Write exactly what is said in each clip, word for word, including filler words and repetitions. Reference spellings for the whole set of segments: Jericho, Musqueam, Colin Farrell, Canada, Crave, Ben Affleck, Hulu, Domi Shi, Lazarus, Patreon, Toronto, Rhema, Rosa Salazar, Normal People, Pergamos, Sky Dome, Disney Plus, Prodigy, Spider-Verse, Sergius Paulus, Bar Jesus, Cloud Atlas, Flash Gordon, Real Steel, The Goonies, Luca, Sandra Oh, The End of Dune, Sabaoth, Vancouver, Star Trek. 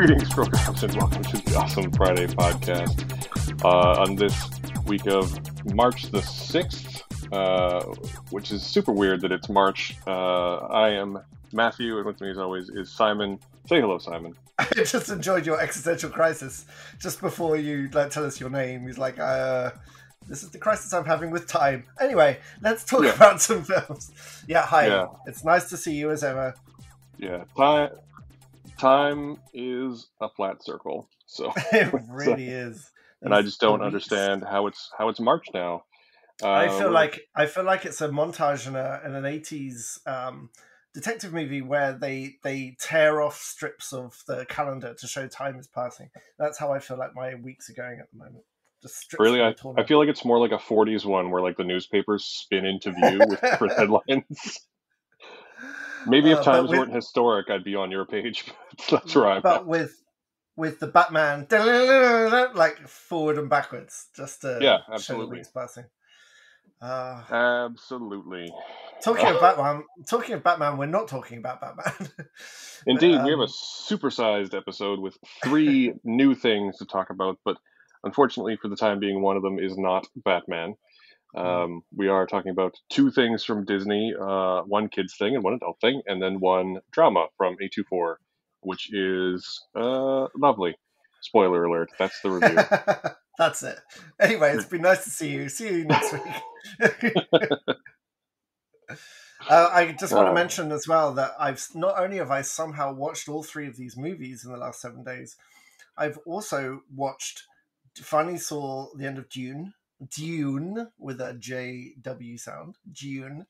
Greetings, programmers, and welcome to the Awesome Friday podcast. Uh, on this week of March the sixth, uh, which is super weird that it's March. Uh, I am Matthew, and with me, as always, is Simon. Say hello, Simon. I just enjoyed your existential crisis just before you like tell us your name. He's like, uh, "This is the crisis I'm having with time." Anyway, let's talk yeah. about some films. Yeah, hi. Yeah. It's nice to see you as ever. Yeah, time. Time is a flat circle, so it really so, is, That's and I just don't understand how it's how it's March now. Um, I feel like I feel like it's a montage in, a, in an eighties um, detective movie where they they tear off strips of the calendar to show time is passing. That's how I feel like my weeks are going at the moment. Just strips really, I, I feel like it's more like a forties one where like the newspapers spin into view with different headlines. Maybe if uh, times with, weren't historic, I'd be on your page. That's right. But with with the Batman, like forward and backwards, just to yeah, absolutely. show the weeks passing. Uh, absolutely. Talking of Batman, talking of Batman, we're not talking about Batman. Indeed, but, um, we have a supersized episode with three new things to talk about, but unfortunately, for the time being, one of them is not Batman. Um, we are talking about two things from Disney, uh, one kids thing and one adult thing, and then one drama from A twenty-four, which is uh, lovely. Spoiler alert, that's the review. That's it. Anyway, it's been nice to see you. See you next week. uh, I just want to mention as well that I've not only have I somehow watched all three of these movies in the last seven days, I've also watched, finally saw The End of Dune. Dune with a J W sound. Dune.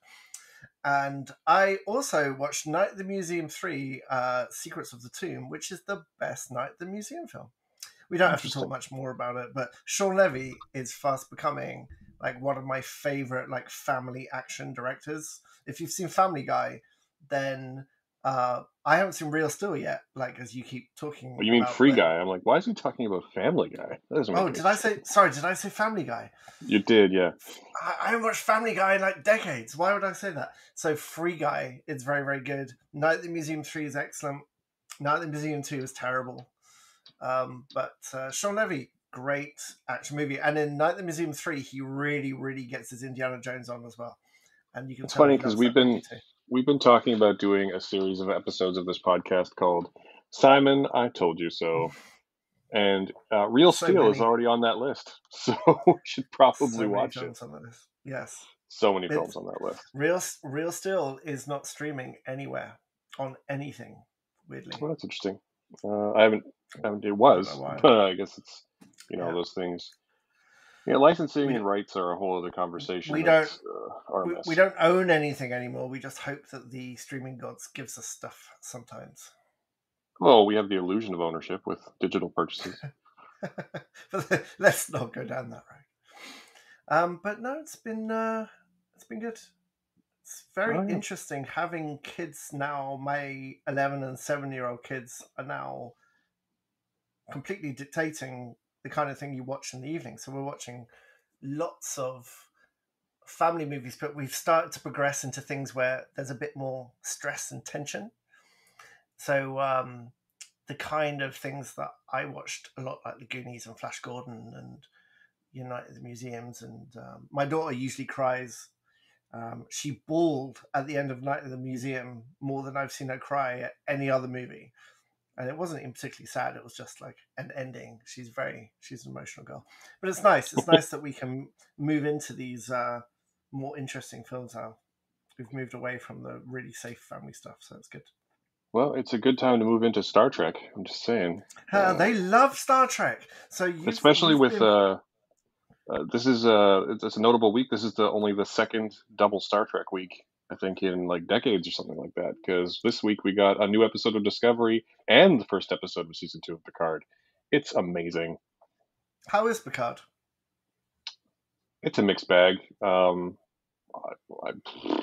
And I also watched Night at the Museum three, uh, Secrets of the Tomb, which is the best Night at the Museum film. We don't have to talk much more about it, but Sean Levy is fast becoming like one of my favorite like family action directors. If you've seen Family Guy, then uh, I haven't seen Real Steel yet, like as you keep talking well, you mean about Free it. Guy. I'm like, why is he talking about Family Guy? That doesn't make oh, sense. did I say, sorry, did I say Family Guy? You did, yeah. I, I haven't watched Family Guy in like decades. Why would I say that? So Free Guy is very, very good. Night at the Museum three is excellent. Night at the Museum two is terrible. Um, but uh, Sean Levy, great action movie. And in Night at the Museum three, he really, really gets his Indiana Jones on as well. And you can It's funny because we've been... We've been talking about doing a series of episodes of this podcast called Simon, I Told You So. And uh, Real so Steel many. is already on that list. So we should probably so watch it. On that list. Yes. So many it's, films on that list. Real Real Steel is not streaming anywhere on anything, weirdly. Well, that's interesting. Uh, I haven't, I haven't, it was, I but uh, I guess it's, you know, yeah. those things. Yeah, licensing we, and rights are a whole other conversation. We don't uh, we, we don't own anything anymore. We just hope that the streaming gods gives us stuff sometimes. Well, we have the illusion of ownership with digital purchases. But let's not go down that road. Um, but no, it's been uh, it's been good. It's very oh, yeah. interesting having kids now. My eleven and seven year old kids are now completely dictating the kind of thing you watch in the evening. So we're watching lots of family movies, but we've started to progress into things where there's a bit more stress and tension. So um, the kind of things that I watched a lot, like The Goonies and Flash Gordon and Night at the Museums. And um, my daughter usually cries. Um, she bawled at the end of Night at the Museum more than I've seen her cry at any other movie. And it wasn't even particularly sad. It was just like an ending. She's very, she's an emotional girl. But it's nice. It's nice that we can move into these uh, more interesting films now. We've moved away from the really safe family stuff, so it's good. Well, it's a good time to move into Star Trek. I'm just saying. Uh, uh, they love Star Trek. So you especially with been... uh, uh, this is uh, it's, it's a notable week. This is the only the second double Star Trek week, I think, in like decades or something like that, because this week we got a new episode of Discovery and the first episode of season two of Picard. It's amazing. How is Picard? It's a mixed bag. Um, I, I,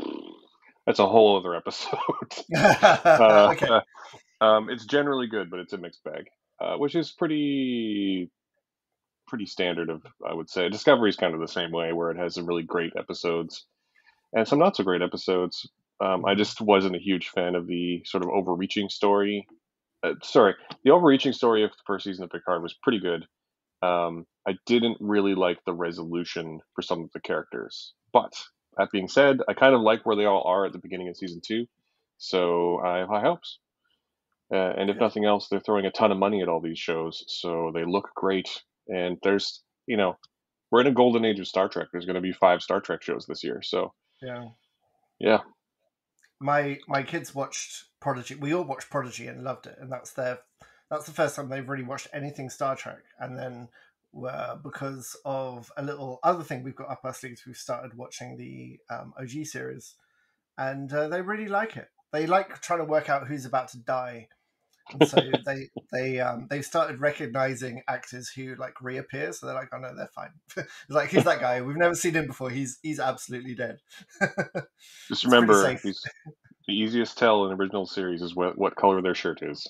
that's a whole other episode. uh, okay. uh, um, it's generally good, but it's a mixed bag, uh, which is pretty, pretty standard of, I would say. Discovery is kind of the same way, where it has some really great episodes and some not so great episodes. Um, I just wasn't a huge fan of the sort of overreaching story uh, sorry, the overreaching story of the first season of Picard was pretty good. Um, I didn't really like the resolution for some of the characters. But that being said, I kind of like where they all are at the beginning of season two. So I have high hopes. Uh, and if yeah. nothing else, they're throwing a ton of money at all these shows. So they look great. And there's, you know, we're in a golden age of Star Trek. There's going to be five Star Trek shows this year. So, yeah. Yeah. My my kids watched Prodigy. We all watched Prodigy and loved it. And that's their that's the first time they've really watched anything Star Trek. And then uh, because of a little other thing we've got up our sleeves, we've started watching the um, O G series. And uh, they really like it. They like trying to work out who's about to die. And so they they um they started recognizing actors who like reappear, so they're like, oh no, they're fine. Like, who's that guy? We've never seen him before. He's he's absolutely dead. Just remember, he's, the easiest tell in original series is what what color their shirt is.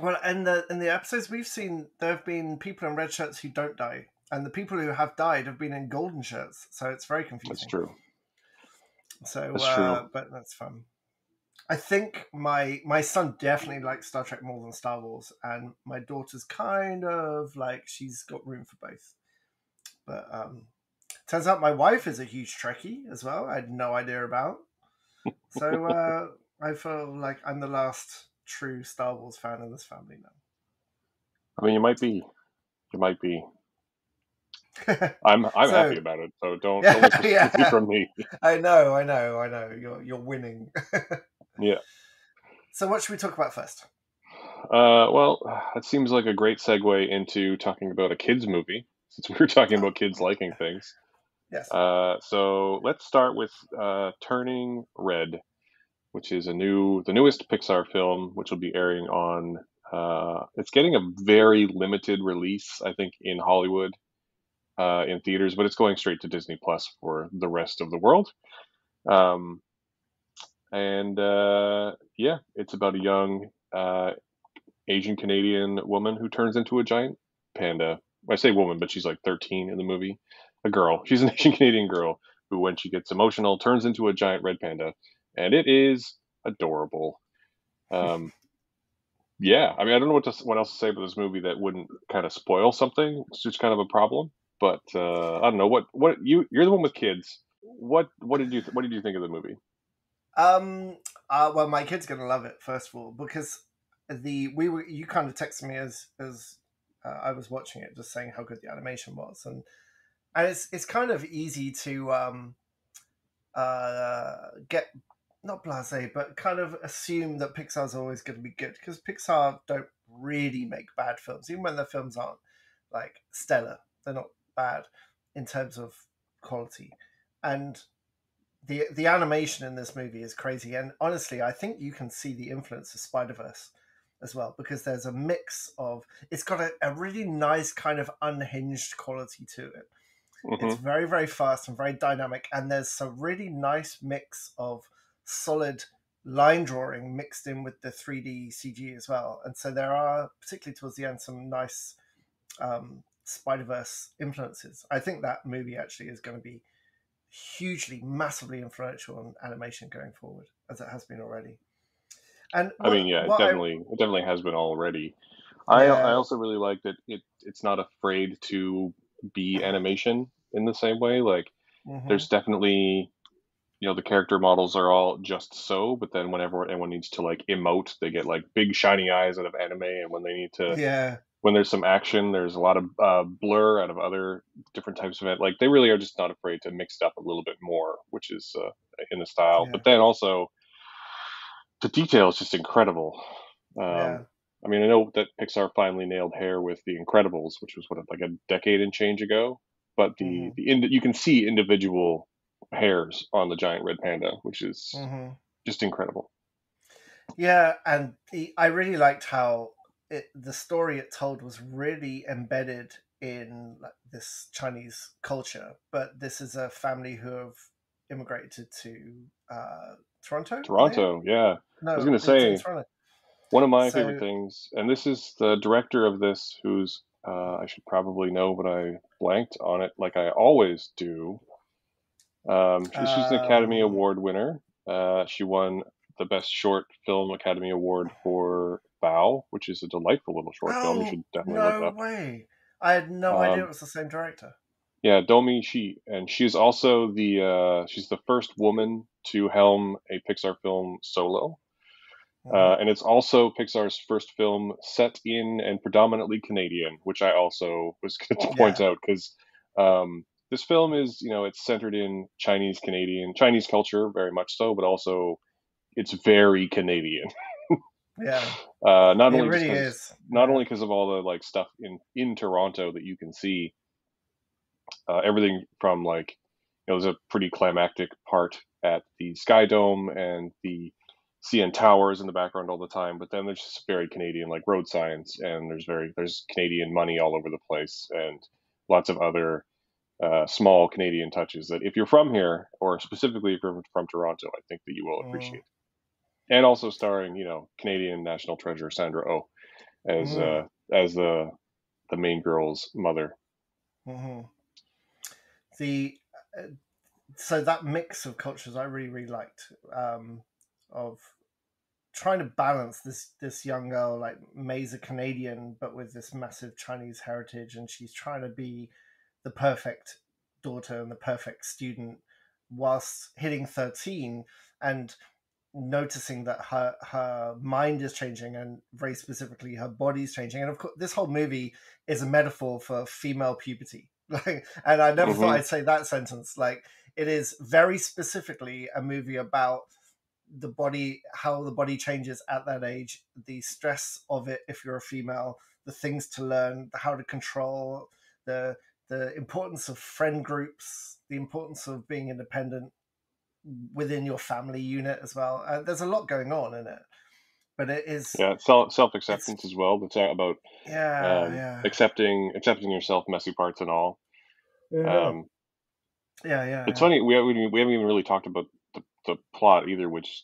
Well, and the in the episodes we've seen, there have been people in red shirts who don't die, and the people who have died have been in golden shirts. So it's very confusing. That's true. So, that's uh, true. But that's fun. I think my my son definitely likes Star Trek more than Star Wars, and my daughter's kind of like, she's got room for both. But um, turns out my wife is a huge Trekkie as well. I had no idea about. So uh, I feel like I'm the last true Star Wars fan in this family now. I mean, you might be. You might be. I'm I'm so happy about it, so don't, yeah, don't yeah. from me. I know, I know, I know. You're you're winning. Yeah. So what should we talk about first? Uh, well, it seems like a great segue into talking about a kids movie, since we were talking about kids liking things. Yes. Uh, so let's start with uh, Turning Red, which is a new, the newest Pixar film, which will be airing on. Uh, it's getting a very limited release, I think, in Hollywood, uh, in theaters, but it's going straight to Disney Plus for the rest of the world. Um. And uh, yeah, it's about a young uh, Asian Canadian woman who turns into a giant panda. I say woman, but she's like thirteen in the movie. A girl. She's an Asian Canadian girl who, when she gets emotional, turns into a giant red panda. And it is adorable. Um, yeah, I mean, I don't know what, to, what else to say about this movie that wouldn't kind of spoil something. It's just kind of a problem. But uh, I don't know. What, what you, you're the one with kids. What, what, did you th- what did you think of the movie? Um, uh, well, my kid's going to love it, first of all, because the, we were, you kind of texted me as, as uh, I was watching it, just saying how good the animation was. And, and it's, it's kind of easy to, um, uh, get not blasé, but kind of assume that Pixar's always going to be good, because Pixar don't really make bad films, even when their films aren't like stellar, they're not bad in terms of quality. And The the animation in this movie is crazy. And honestly, I think you can see the influence of Spider-Verse as well, because there's a mix of... It's got a, a really nice kind of unhinged quality to it. Mm-hmm. It's very, very fast and very dynamic. And there's a really nice mix of solid line drawing mixed in with the three D C G as well. And so there are, particularly towards the end, some nice um, Spider-Verse influences. I think that movie actually is going to be hugely, massively influential on animation going forward, as it has been already. And what, I mean, yeah, it definitely, I, it definitely has been already. Yeah. I I also really like that it it's not afraid to be animation in the same way. Like, mm-hmm. there's definitely, you know, the character models are all just so, but then whenever anyone needs to like emote, they get like big shiny eyes out of anime, and when they need to, yeah. when there's some action, there's a lot of uh, blur out of other different types of it. Like, they really are just not afraid to mix it up a little bit more, which is uh, in the style. Yeah. But then also, the detail is just incredible. Um, yeah. I mean, I know that Pixar finally nailed hair with The Incredibles, which was, what, like a decade and change ago. But the, mm-hmm. the ind- you can see individual hairs on the giant red panda, which is mm-hmm. just incredible. Yeah, and the, I really liked how... It, the story it told was really embedded in like, this Chinese culture, but this is a family who have immigrated to uh, Toronto. Toronto, yeah. No, I was going to say one of my so, favorite things, and this is the director of this, who's uh, I should probably know, but I blanked on it, like I always do. Um, she's uh, an Academy Award winner. Uh, she won the Best Short Film Academy Award for Bao, which is a delightful little short oh, film. You should definitely no look up. No way! I had no um, idea it was the same director. Yeah, Domi Shi, and she's also the uh, she's the first woman to helm a Pixar film solo, mm-hmm. uh, and it's also Pixar's first film set in and predominantly Canadian, which I also was going to point yeah. out because um, this film is, you know, it's centered in Chinese Canadian Chinese culture very much so, but also it's very Canadian. Yeah, uh, not it only really is not yeah. only because of all the like stuff in in Toronto that you can see. Uh, everything from like, you know, there's a pretty climactic part at the Sky Dome and the C N Towers in the background all the time. But then there's just very Canadian like road signs, and there's very there's Canadian money all over the place, and lots of other uh, small Canadian touches that if you're from here, or specifically if you're from Toronto, I think that you will appreciate. Mm. And also starring, you know, Canadian National Treasure Sandra Oh as mm. uh, as the the main girl's mother. Mm-hmm. The uh, so that mix of cultures I really really liked, um, of trying to balance this this young girl, like May's a Canadian but with this massive Chinese heritage, and she's trying to be the perfect daughter and the perfect student whilst hitting thirteen and noticing that her her mind is changing, and very specifically her body's changing. And of course this whole movie is a metaphor for female puberty. Like, and I never mm-hmm. thought I'd say that sentence. Like, it is very specifically a movie about the body, how the body changes at that age, the stress of it if you're a female, the things to learn, how to control, the the importance of friend groups, the importance of being independent within your family unit as well. Uh, there's a lot going on in it. But it is yeah self self acceptance as well. It's about yeah, um, yeah accepting accepting yourself, messy parts and all. Mm-hmm. Um, yeah, yeah. It's yeah. funny we we haven't even really talked about the, the plot either, which,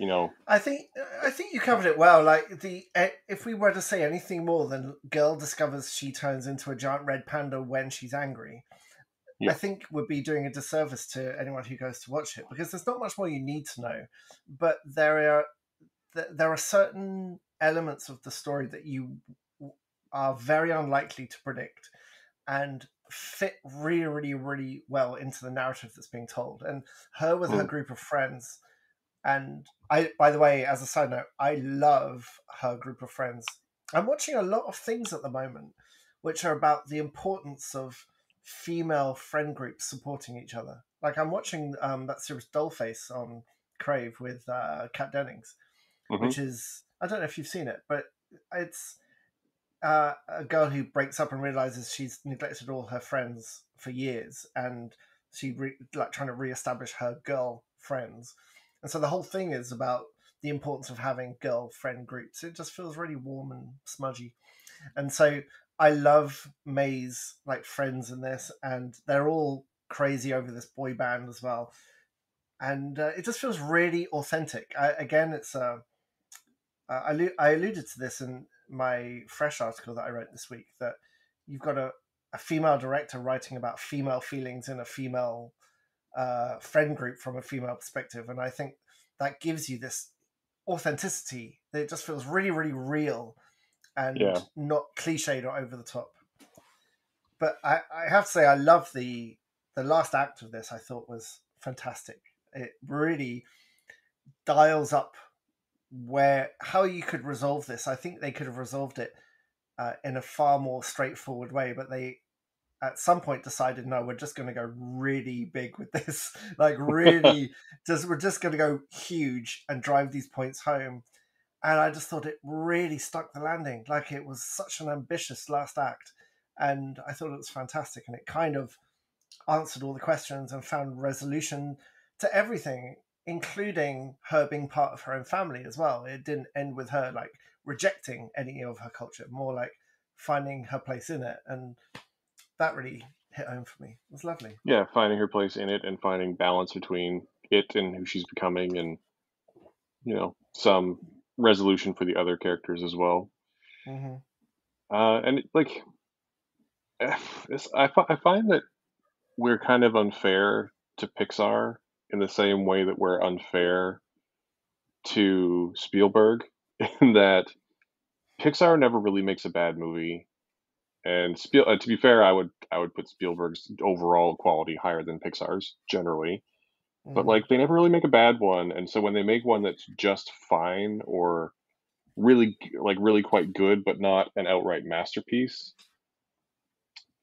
you know, I think I think you covered it well. Like the if we were to say anything more than girl discovers she turns into a giant red panda when she's angry, yeah. I think would be doing a disservice to anyone who goes to watch it, because there's not much more you need to know. But there are. There are certain elements of the story that you are very unlikely to predict and fit really, really, really well into the narrative that's being told. And her with mm. her group of friends. And I, by the way, as a side note, I love her group of friends. I'm watching a lot of things at the moment, which are about the importance of female friend groups supporting each other. Like I'm watching um, that series Dollface on Crave with uh, Kat Dennings. Mm-hmm. Which is, I don't know if you've seen it, but it's uh, a girl who breaks up and realizes she's neglected all her friends for years, and she re- like trying to reestablish her girl friends. And so the whole thing is about the importance of having girl friend groups. It just feels really warm and smudgy. And so I love May's like friends in this, and they're all crazy over this boy band as well. And uh, it just feels really authentic. I, again, it's a. Uh, Uh, I, lo- I alluded to this in my Fresh article that I wrote this week, that you've got a, a female director writing about female feelings in a female uh, friend group from a female perspective. And I think that gives you this authenticity that it just feels really, really real and yeah. not cliched or over the top. But I, I have to say, I love the, the last act of this. I thought was fantastic. It really dials up where how you could resolve this. I think they could have resolved it uh, in a far more straightforward way, but they at some point decided, no, we're just going to go really big with this. Like really just we're just going to go huge and drive these points home. And I just thought it really stuck the landing. Like it was such an ambitious last act, and I thought it was fantastic, and it kind of answered all the questions and found resolution to everything, including her being part of her own family as well. It didn't end with her like rejecting any of her culture, more like finding her place in it. And that really hit home for me. It was lovely. Yeah, finding her place in it and finding balance between it and who she's becoming, and, you know, some resolution for the other characters as well. Mm-hmm. Uh, and it, like, it's, I, I find that we're kind of unfair to Pixar in the same way that we're unfair to Spielberg, in that Pixar never really makes a bad movie. And Spiel, uh, to be fair, I would I would put Spielberg's overall quality higher than Pixar's generally, mm-hmm. but like they never really make a bad one. And so when they make one that's just fine or really like really quite good, but not an outright masterpiece,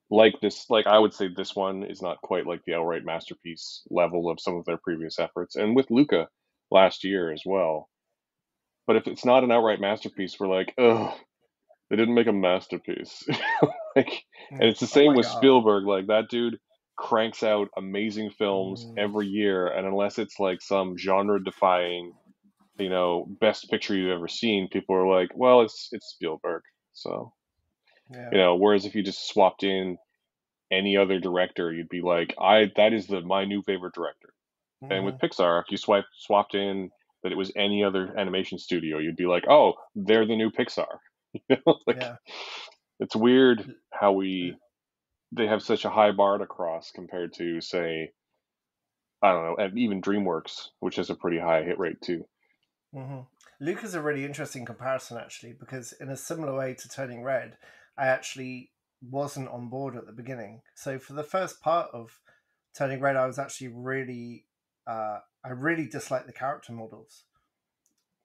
like this, like I would say this one is not quite like the outright masterpiece level of some of their previous efforts. And with Luca last year as well. But if it's not an outright masterpiece, we're like, oh. They didn't make a masterpiece. Like, and it's the same oh with God. Spielberg. Like, that dude cranks out amazing films mm. every year. And unless it's like some genre-defying, you know, best picture you've ever seen, people are like, well, it's it's Spielberg. So, yeah. you know, whereas if you just swapped in any other director, you'd be like, I that is the my new favorite director. Mm. And with Pixar, if you swipe, swapped in that it was any other animation studio, you'd be like, oh, they're the new Pixar. You know, like, yeah. It's weird how we they have such a high bar to cross compared to, say, I don't know, and even DreamWorks, which has a pretty high hit rate too. Mm-hmm. Luca's a really interesting comparison actually, because in a similar way to Turning Red, I actually wasn't on board at the beginning. So for the first part of Turning Red, I was actually really, uh, I really disliked the character models,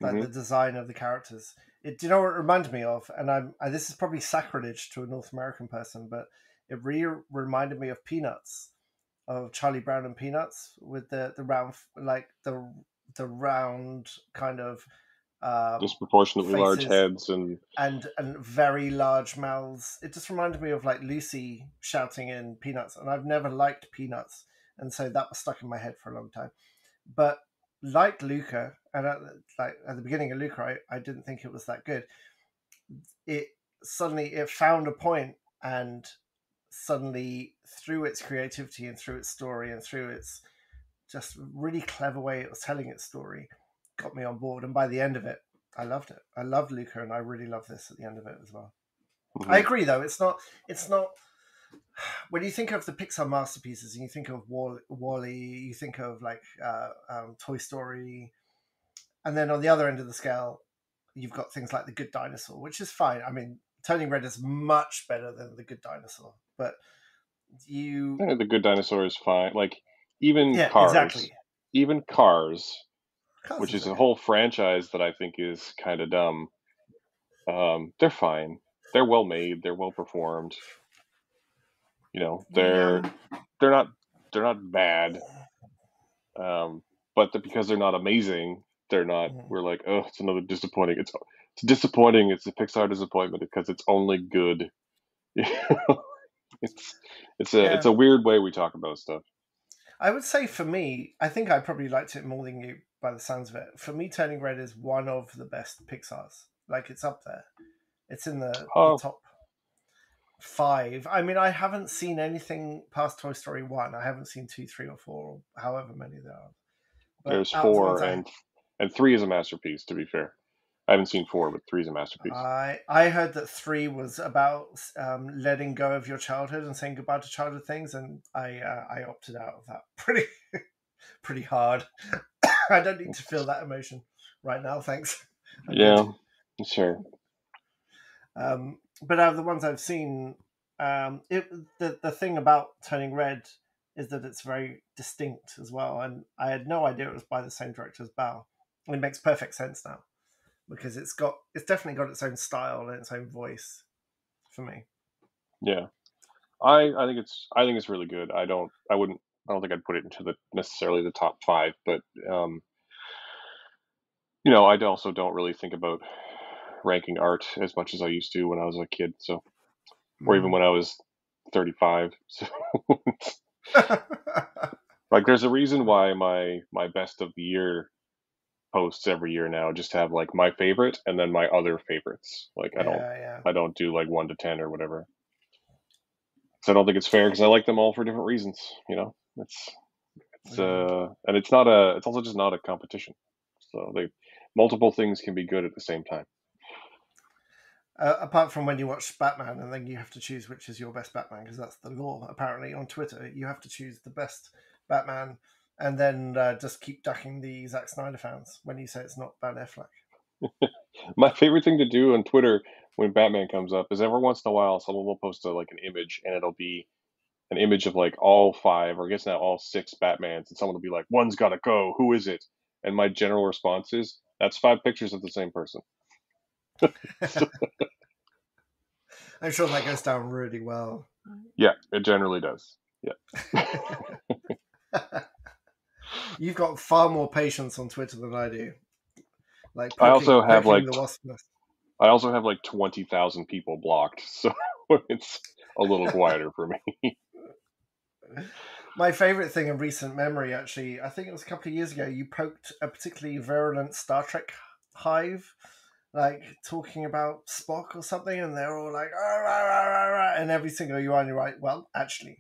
like mm-hmm. the design of the characters. It, do you know what it reminded me of? And I'm I, this is probably sacrilege to a North American person, but it really reminded me of Peanuts, of Charlie Brown and Peanuts, with the, the round, like the the round kind of um, disproportionately faces, large heads and and and very large mouths. It just reminded me of like Lucy shouting in Peanuts, and I've never liked Peanuts, and so that was stuck in my head for a long time. But like Luca, and at, like at the beginning of Luca, I, I didn't think it was that good. It suddenly it found a point, and suddenly through its creativity and through its story and through its just really clever way it was telling its story, got me on board. And by the end of it, I loved it. I loved Luca, and I really love this at the end of it as well. Mm-hmm. I agree, though. It's not. It's not. When you think of the Pixar masterpieces, and you think of Wall-E, you think of like uh, um, Toy Story, and then on the other end of the scale, you've got things like The Good Dinosaur, which is fine. I mean, Turning Red is much better than The Good Dinosaur, but you yeah, The Good Dinosaur is fine. Like even yeah, Cars, exactly. even Cars, Cars which is a whole franchise that I think is kind of dumb. Um, they're fine. They're well made. They're well performed. You know, they're yeah. they're not they're not bad, um, but the, because they're not amazing, they're not. Yeah. We're like, oh, it's another disappointing. It's it's disappointing. It's a Pixar disappointment because it's only good. it's it's a yeah. it's a weird way we talk about stuff. I would say for me, I think I probably liked it more than you by the sounds of it. For me, Turning Red is one of the best Pixars. Like it's up there. It's in the, oh. the top. Five. I mean, I haven't seen anything past Toy Story one. I haven't seen two, three, or four, or however many there are. But There's four, and I... and three is a masterpiece. To be fair, I haven't seen four, but three is a masterpiece. I I heard that three was about um, letting go of your childhood and saying goodbye to childhood things, and I uh, I opted out of that pretty pretty hard. I don't need to feel that emotion right now, thanks. I yeah, did. Sure. Um. But out of the ones I've seen, um, it, the the thing about Turning Red is that it's very distinct as well. And I had no idea it was by the same director as Bao. It makes perfect sense now because it's got it's definitely got its own style and its own voice for me. Yeah, I I think it's I think it's really good. I don't I wouldn't I don't think I'd put it into the necessarily the top five, but um, you know, I also don't really think about ranking art as much as I used to when I was a kid, so or even when I was thirty-five. So like there's a reason why my my best of the year posts every year now just have like my favorite and then my other favorites. Like I yeah, don't yeah. I don't do like one to ten or whatever. So I don't think it's fair because I like them all for different reasons, you know. It's it's yeah. uh and it's not a it's also just not a competition. So they multiple things can be good at the same time. Uh, apart from when you watch Batman and then you have to choose which is your best Batman, because that's the law, apparently, on Twitter. You have to choose the best Batman and then uh, just keep ducking the Zack Snyder fans when you say it's not Ben Affleck. My favorite thing to do on Twitter when Batman comes up is every once in a while someone will post a, like an image, and it'll be an image of like all five, or I guess now all six Batmans, and someone will be like, "One's got to go. Who is it?" And my general response is, "That's five pictures of the same person." I'm sure that goes down really well. Yeah, it generally does. Yeah. You've got far more patience on Twitter than I do. Like poking, I also have like I also have like twenty thousand people blocked, so it's a little quieter for me. My favorite thing in recent memory, actually, I think it was a couple of years ago, you poked a particularly virulent Star Trek hive, like talking about Spock or something, and they're all like, "Arr, arr, arr, arr," and every single you're on, you're right. Well, actually,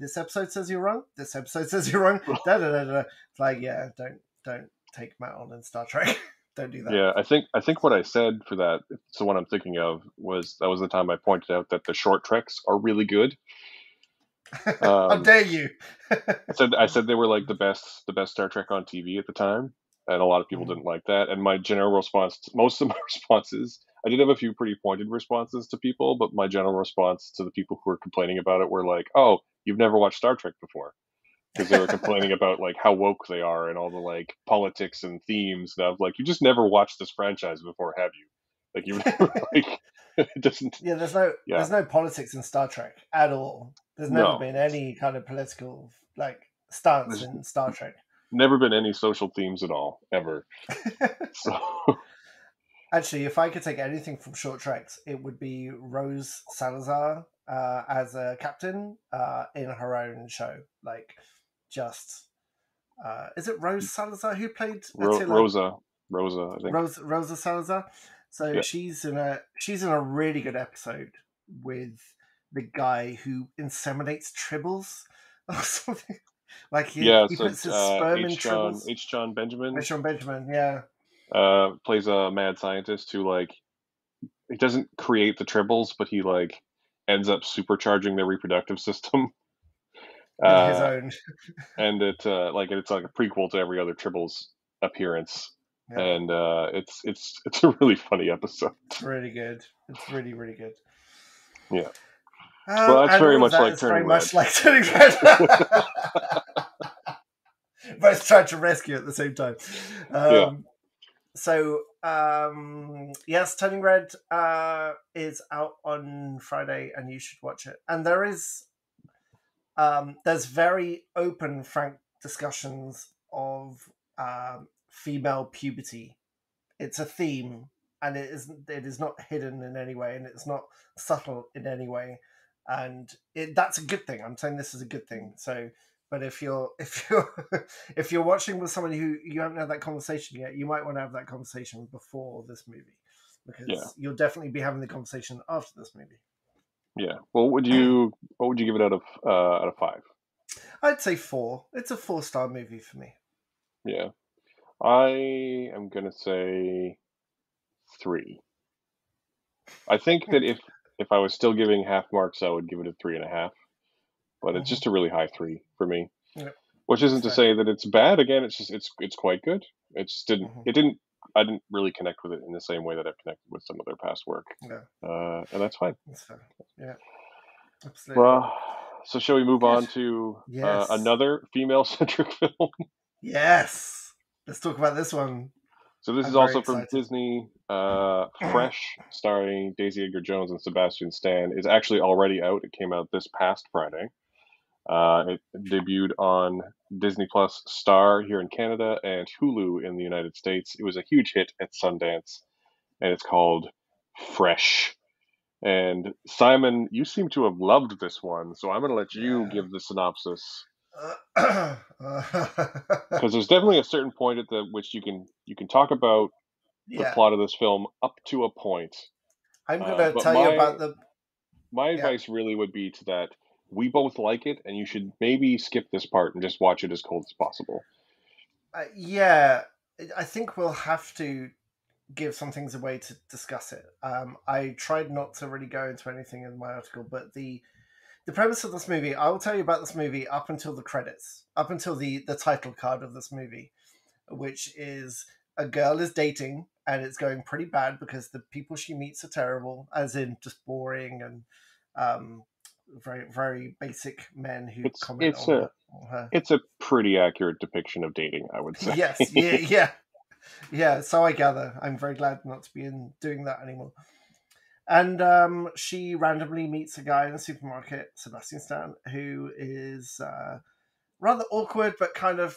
this episode says you're wrong. This episode says you're wrong. Da, da, da, da. It's like, yeah, don't don't take Matt on in Star Trek. Don't do that. Yeah, I think I think what I said for that, it's the one I'm thinking of, was that was the time I pointed out that the short treks are really good. Um, How dare you? I said I said they were like the best the best Star Trek on T V at the time. And a lot of people mm-hmm. didn't like that. And my general response, most of my responses, I did have a few pretty pointed responses to people, but my general response to the people who were complaining about it were like, "Oh, you've never watched Star Trek before." Because they were complaining about like how woke they are and all the like politics and themes. And I was like, "You just never watched this franchise before, have you? Like you've never like it doesn't." Yeah, there's no yeah. there's no politics in Star Trek at all. There's never no. been any kind of political like stance there's... in Star Trek. Never been any social themes at all, ever. So. Actually, if I could take anything from short treks, it would be Rose Salazar uh, as a captain uh, in her own show. Like, just uh, is it Rose Salazar who played Ro- Rosa? Rosa, I think. Rosa, Rosa Salazar. So yeah. she's in a she's in a really good episode with the guy who inseminates tribbles or something. Like he, yeah, he so puts his uh, sperm H. in John, tribbles. H. John Benjamin. H. John Benjamin, yeah. Uh, plays a mad scientist who, like, he doesn't create the tribbles, but he, like, ends up supercharging their reproductive system. Uh, his own. And it, uh, like, it's like a prequel to every other tribbles appearance. Yeah. And uh, it's it's it's a really funny episode. It's really good. It's really, really good. Yeah. Um, well, that's very much that like Turning Red. Very much like Turning Red. Both tried to rescue at the same time. Um, yeah. So, um, yes, Turning Red uh, is out on Friday, and you should watch it. And there is, um, there's very open, frank discussions of um, female puberty. It's a theme, and it isn't. It is not hidden in any way, and it's not subtle in any way. And it, that's a good thing. I'm saying this is a good thing. So, but if you're if you're if you're watching with someone who you haven't had that conversation yet, you might want to have that conversation before this movie, because yeah. you'll definitely be having the conversation after this movie. Yeah. Well, would you? What would you give it out of uh, out of five? I'd say four. It's a four star movie for me. Yeah, I am gonna say three. I think that if. If I was still giving half marks, I would give it a three and a half. But mm-hmm. it's just a really high three for me. Yep. Which isn't That's to right. say that it's bad. Again, it's just it's it's quite good. It just didn't mm-hmm. it didn't I didn't really connect with it in the same way that I've connected with some of their past work. Yeah. Uh, and that's fine. That's fine. Yeah. Absolutely. Well, so shall we move good. on to yes. uh, another female-centric film? Yes. Let's talk about this one. So this I'm is also excited. From Disney. Uh, Fresh, starring Daisy Edgar-Jones and Sebastian Stan, is actually already out. It came out this past Friday. Uh, it debuted on Disney Plus Star here in Canada and Hulu in the United States. It was a huge hit at Sundance, and it's called Fresh. And Simon, you seem to have loved this one, so I'm going to let you yeah. give the synopsis. Because there's definitely a certain point at the which you can you can talk about the yeah. plot of this film up to a point. I'm going to uh, tell my, you about the. My yeah. advice really would be to that we both like it, and you should maybe skip this part and just watch it as cold as possible. Uh, yeah, I think we'll have to give some things away to discuss it. Um, I tried not to really go into anything in my article, but the. The premise of this movie, I will tell you about this movie up until the credits, up until the, the title card of this movie, which is a girl is dating and it's going pretty bad because the people she meets are terrible, as in just boring and um, very, very basic men who it's, comment it's on, a, her, on her. It's a pretty accurate depiction of dating, I would say. Yes, yeah, yeah, yeah. So I gather. I'm very glad not to be in doing that anymore. And um, she randomly meets a guy in the supermarket, Sebastian Stan, who is uh, rather awkward but kind of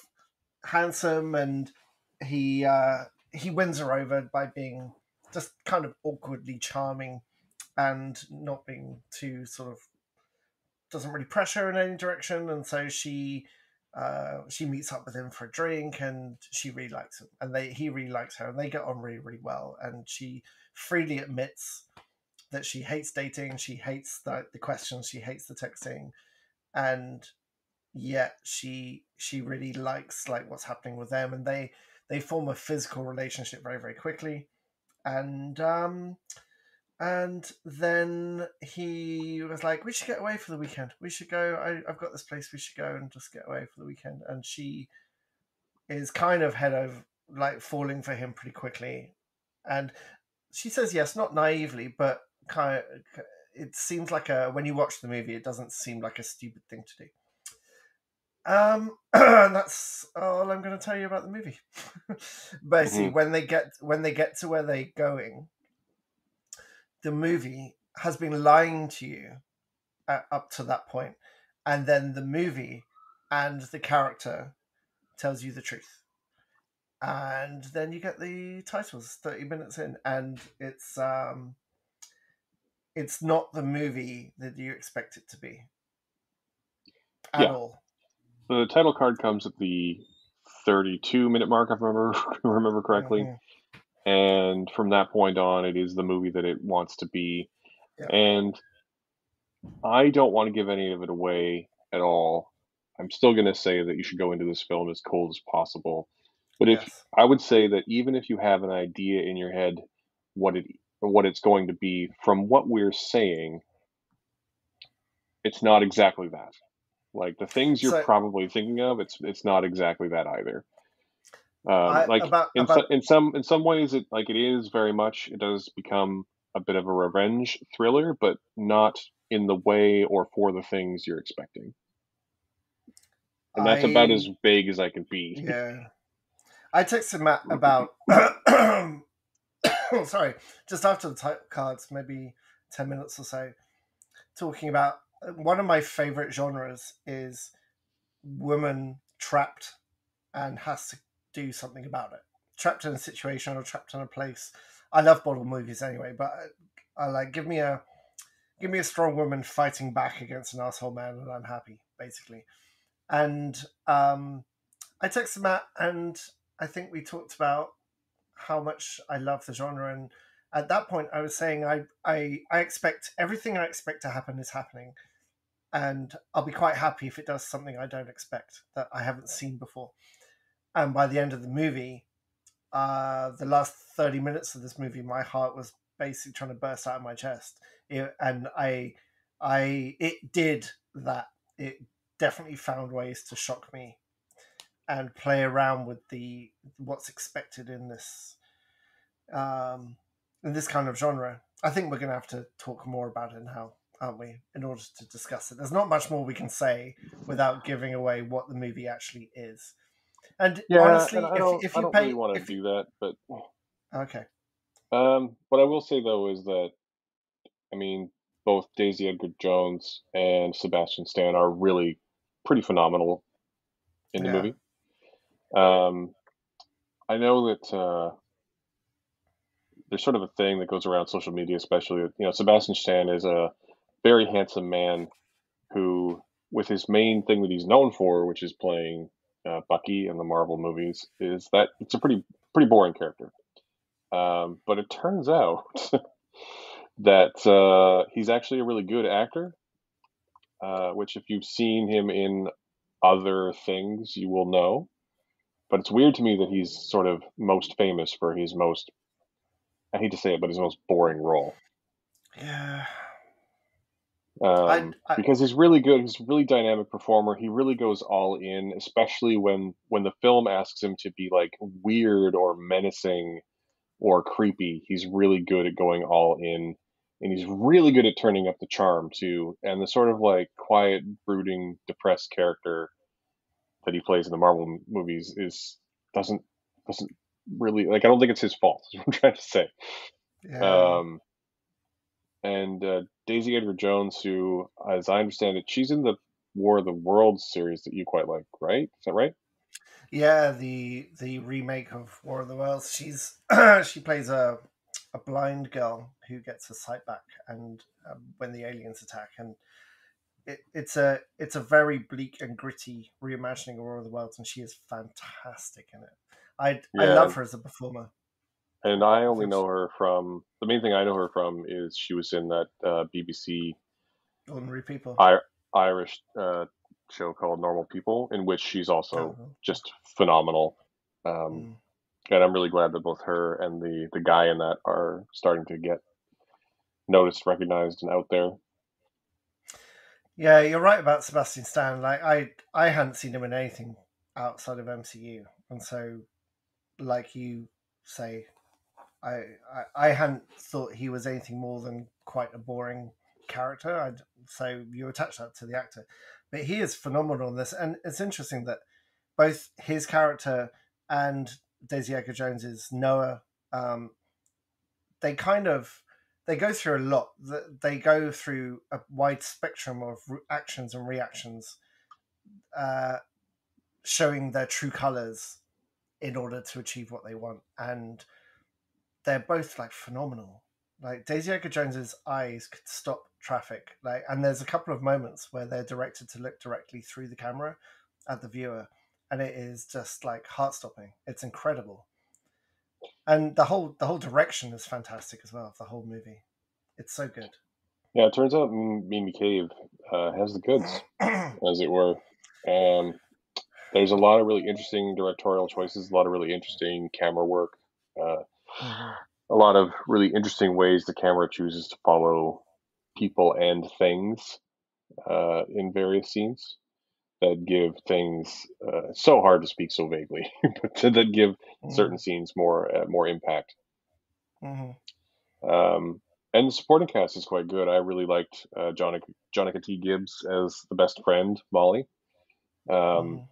handsome, and he uh, he wins her over by being just kind of awkwardly charming and not being too sort of doesn't really pressure in any direction. And so she uh, she meets up with him for a drink, and she really likes him, and they he really likes her, and they get on really really well. And she freely admits that she hates dating, she hates the, the questions, she hates the texting, and yet she she really likes like what's happening with them, and they they form a physical relationship very very quickly, and um and then he was like, we should get away for the weekend, we should go, I, I've got this place, we should go and just get away for the weekend. And she is kind of head over like falling for him pretty quickly, and she says yes, not naively, but kind of, it seems like a, when you watch the movie, it doesn't seem like a stupid thing to do. Um, and that's all I'm going to tell you about the movie. Basically, mm-hmm. when they get when they get to where they're going, the movie has been lying to you at, up to that point, and then the movie and the character tells you the truth. And then you get the titles thirty minutes in, and it's um it's not the movie that you expect it to be at yeah. all. The title card comes at the thirty-two minute mark, if I remember remember correctly. Mm-hmm. And from that point on, it is the movie that it wants to be. Yep. And I don't want to give any of it away at all. I'm still going to say that you should go into this film as cold as possible. But if yes. I would say that even if you have an idea in your head what it what it's going to be, from what we're saying, it's not exactly that. Like the things you're so, probably thinking of, it's it's not exactly that either. Um, I, like about, in, about... So, in some in some ways, it like it is very much. It does become a bit of a revenge thriller, but not in the way or for the things you're expecting. And that's I... about as vague as I can be. Yeah. I texted Matt about, sorry, just after the title cards, maybe ten minutes or so, talking about one of my favorite genres is woman trapped and has to do something about it. Trapped in a situation or trapped in a place. I love bottle movies anyway, but I, I like, give me a, give me a strong woman fighting back against an asshole man and I'm happy, basically. And um, I texted Matt, and I think we talked about how much I love the genre, and at that point I was saying I, I I expect everything I expect to happen is happening, and I'll be quite happy if it does something I don't expect that I haven't seen before. And by the end of the movie, uh, the last thirty minutes of this movie, my heart was basically trying to burst out of my chest, it, and I I it did that. It definitely found ways to shock me and play around with the what's expected in this um, in this kind of genre. I think we're going to have to talk more about it now, aren't we, in order to discuss it. There's not much more we can say without giving away what the movie actually is. And yeah, honestly, and I don't, if, if you I don't pay, really want to if, do that, but... Okay. Um, what I will say, though, is that, I mean, both Daisy Edgar-Jones and Sebastian Stan are really pretty phenomenal in the yeah. movie. Um, I know that uh, there's sort of a thing that goes around social media, especially, you know, Sebastian Stan is a very handsome man who, with his main thing that he's known for, which is playing uh, Bucky in the Marvel movies, is that it's a pretty pretty boring character. Um, but it turns out that uh, he's actually a really good actor, uh, which if you've seen him in other things, you will know. But it's weird to me that he's sort of most famous for his most, I hate to say it, but his most boring role. Yeah. Um, I, I, because he's really good. He's a really dynamic performer. He really goes all in, especially when, when the film asks him to be like weird or menacing or creepy. He's really good at going all in, and he's really good at turning up the charm too. And the sort of like quiet, brooding, depressed character that he plays in the Marvel movies is doesn't doesn't really, like, I don't think it's his fault, is what I'm trying to say. Yeah. Um, and uh, Daisy Edgar-Jones, who, as I understand it, she's in the War of the Worlds series that you quite like, right? Is that right? Yeah, the the remake of War of the Worlds. She's she plays a a blind girl who gets her sight back, and um, when the aliens attack, and it, it's a it's a very bleak and gritty reimagining of War of the Worlds, and she is fantastic in it. I yeah. I love her as a performer. And I only know her from, the main thing I know her from is she was in that uh, B B C Ordinary People I, Irish uh, show called Normal People, in which she's also oh. just phenomenal. Um, mm. And I'm really glad that both her and the, the guy in that are starting to get noticed, recognized, and out there. Yeah, you're right about Sebastian Stan. Like I, I hadn't seen him in anything outside of M C U. And so, like you say... I, I hadn't thought he was anything more than quite a boring character. I'd, so you attach that to the actor. But he is phenomenal in this. And it's interesting that both his character and Daisy Edgar-Jones's Noah, um, they kind of, they go through a lot. They go through a wide spectrum of actions and reactions, uh, showing their true colours in order to achieve what they want. And they're both like phenomenal. Like Daisy Edgar-Jones's eyes could stop traffic. Like, and there's a couple of moments where they're directed to look directly through the camera at the viewer, and it is just like heart-stopping. It's incredible, and the whole the whole direction is fantastic as well. The whole movie, it's so good. Yeah, it turns out Mimi Cave uh, has the goods, as it were. Um, there's a lot of really interesting directorial choices, a lot of really interesting camera work. Uh, A lot of really interesting ways the camera chooses to follow people and things uh, in various scenes that give things uh, so hard to speak so vaguely, but that give mm-hmm. certain scenes more uh, more impact. Mm-hmm. Um, and the supporting cast is quite good. I really liked uh, John Jonica T. Gibbs as the best friend Molly, um,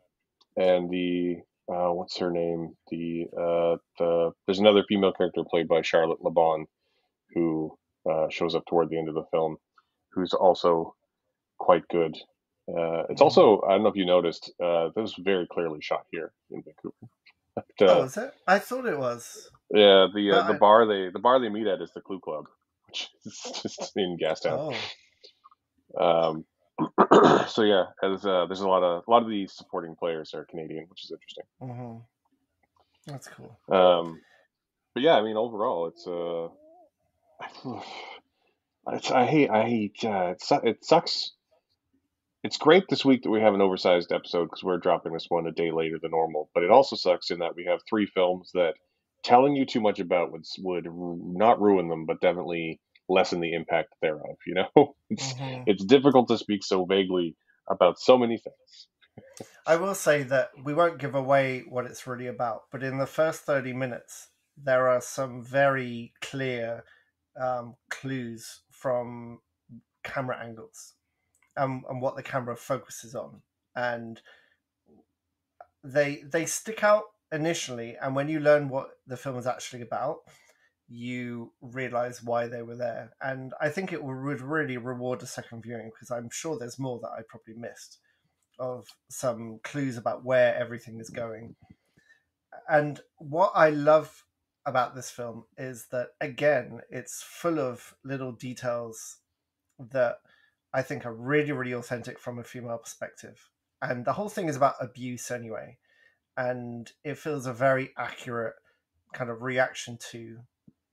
mm-hmm. and the. Uh, what's her name? The uh, the there's another female character played by Charlotte Le Bon, who uh, shows up toward the end of the film, who's also quite good. Uh, it's mm-hmm. also, I don't know if you noticed, uh, that was very clearly shot here in Vancouver. But, uh, oh, is it? I thought it was. Yeah, the uh, the I... bar they the bar they meet at is the Clue Club, which is just in Gastown. Oh. Um. So yeah, as uh, there's a lot of a lot of the supporting players are Canadian, which is interesting. Mm-hmm. That's cool. Um, but yeah, I mean, overall, it's uh, it's, I hate I hate uh, it, it sucks. It's great this week that we have an oversized episode because we're dropping this one a day later than normal. But it also sucks in that we have three films that telling you too much about would would not ruin them, but definitely lessen the impact thereof, you know? It's mm-hmm. it's difficult to speak so vaguely about so many things. I will say that we won't give away what it's really about, but in the first thirty minutes, there are some very clear um, clues from camera angles um, and what the camera focuses on. And they they stick out initially, and when you learn what the film is actually about, you realize why they were there. And I think it would really reward a second viewing, because I'm sure there's more that I probably missed of some clues about where everything is going. And what I love about this film is that, again, it's full of little details that I think are really, really authentic from a female perspective. And the whole thing is about abuse anyway. And it feels a very accurate kind of reaction to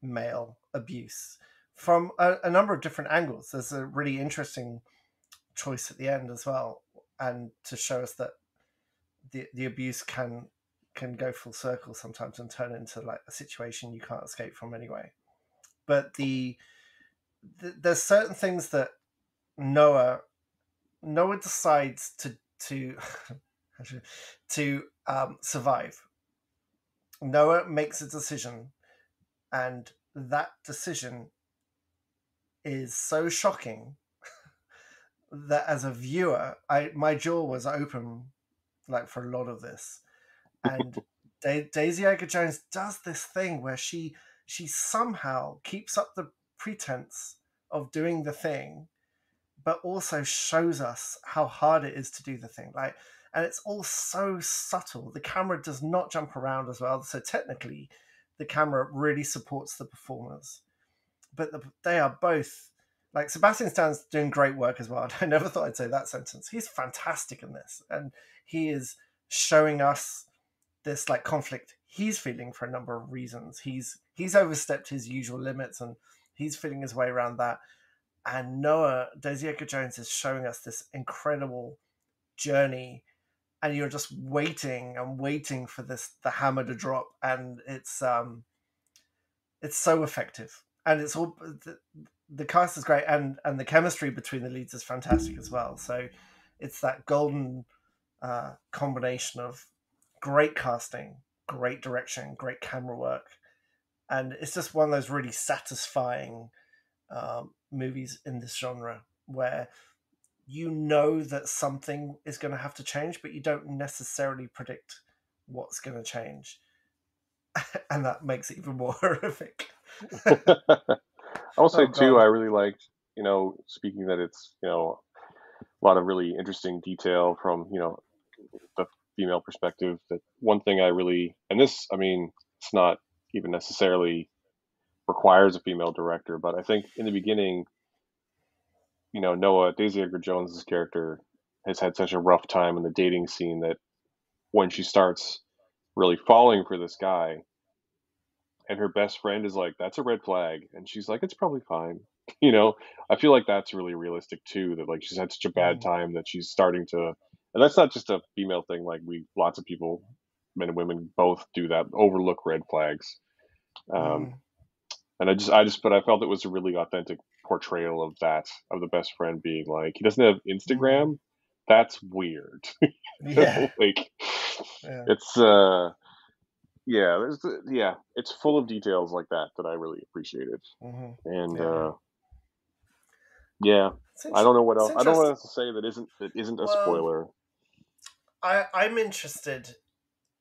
male abuse from a, a number of different angles. There's a really interesting choice at the end as well, and to show us that the the abuse can can go full circle sometimes and turn into like a situation you can't escape from anyway. But the, the there's certain things that Noah Noah decides to to to um, survive. Noah makes a decision And that decision is so shocking that as a viewer, I my jaw was open like for a lot of this. And da- Daisy Edgar-Jones does this thing where she she somehow keeps up the pretense of doing the thing, but also shows us how hard it is to do the thing. Like, and it's all so subtle. The camera does not jump around as well. So technically, the camera really supports the performers. But the, they are both... Like, Sebastian Stan's doing great work as well. I never thought I'd say that sentence. He's fantastic in this. And he is showing us this, like, conflict he's feeling for a number of reasons. He's he's overstepped his usual limits, and he's feeling his way around that. And Noah, Daisy Edgar-Jones, is showing us this incredible journey, and you're just waiting and waiting for this the hammer to drop, and it's um, it's so effective. And it's all the, the cast is great, and and the chemistry between the leads is fantastic as well. So it's that golden uh, combination of great casting, great direction, great camera work, and it's just one of those really satisfying Um, movies in this genre where you know that something is going to have to change, but you don't necessarily predict what's going to change. And that makes it even more horrific. Also, oh, too, I really liked, you know, speaking that it's, you know, a lot of really interesting detail from, you know, the female perspective. That one thing I really, and this, I mean, it's not even necessarily requires a female director, but I think in the beginning, you know, Noah, Daisy Edgar-Jones' character, has had such a rough time in the dating scene that when she starts really falling for this guy, and her best friend is like, that's a red flag, and she's like, it's probably fine. You know, I feel like that's really realistic too, that like she's had such a bad time that she's starting to, and that's not just a female thing, like we, lots of people, men and women, both do that, overlook red flags. Um, mm. And I just, I just, but I felt it was a really authentic portrayal of that, of the best friend being like, he doesn't have Instagram. That's weird. Yeah. Like, yeah. It's, uh, yeah, there's, yeah, it's full of details like that that I really appreciated. Mm-hmm. And, yeah. uh, yeah, I don't know what else, I don't know what else to say that isn't, that isn't a well, spoiler. I, I'm interested.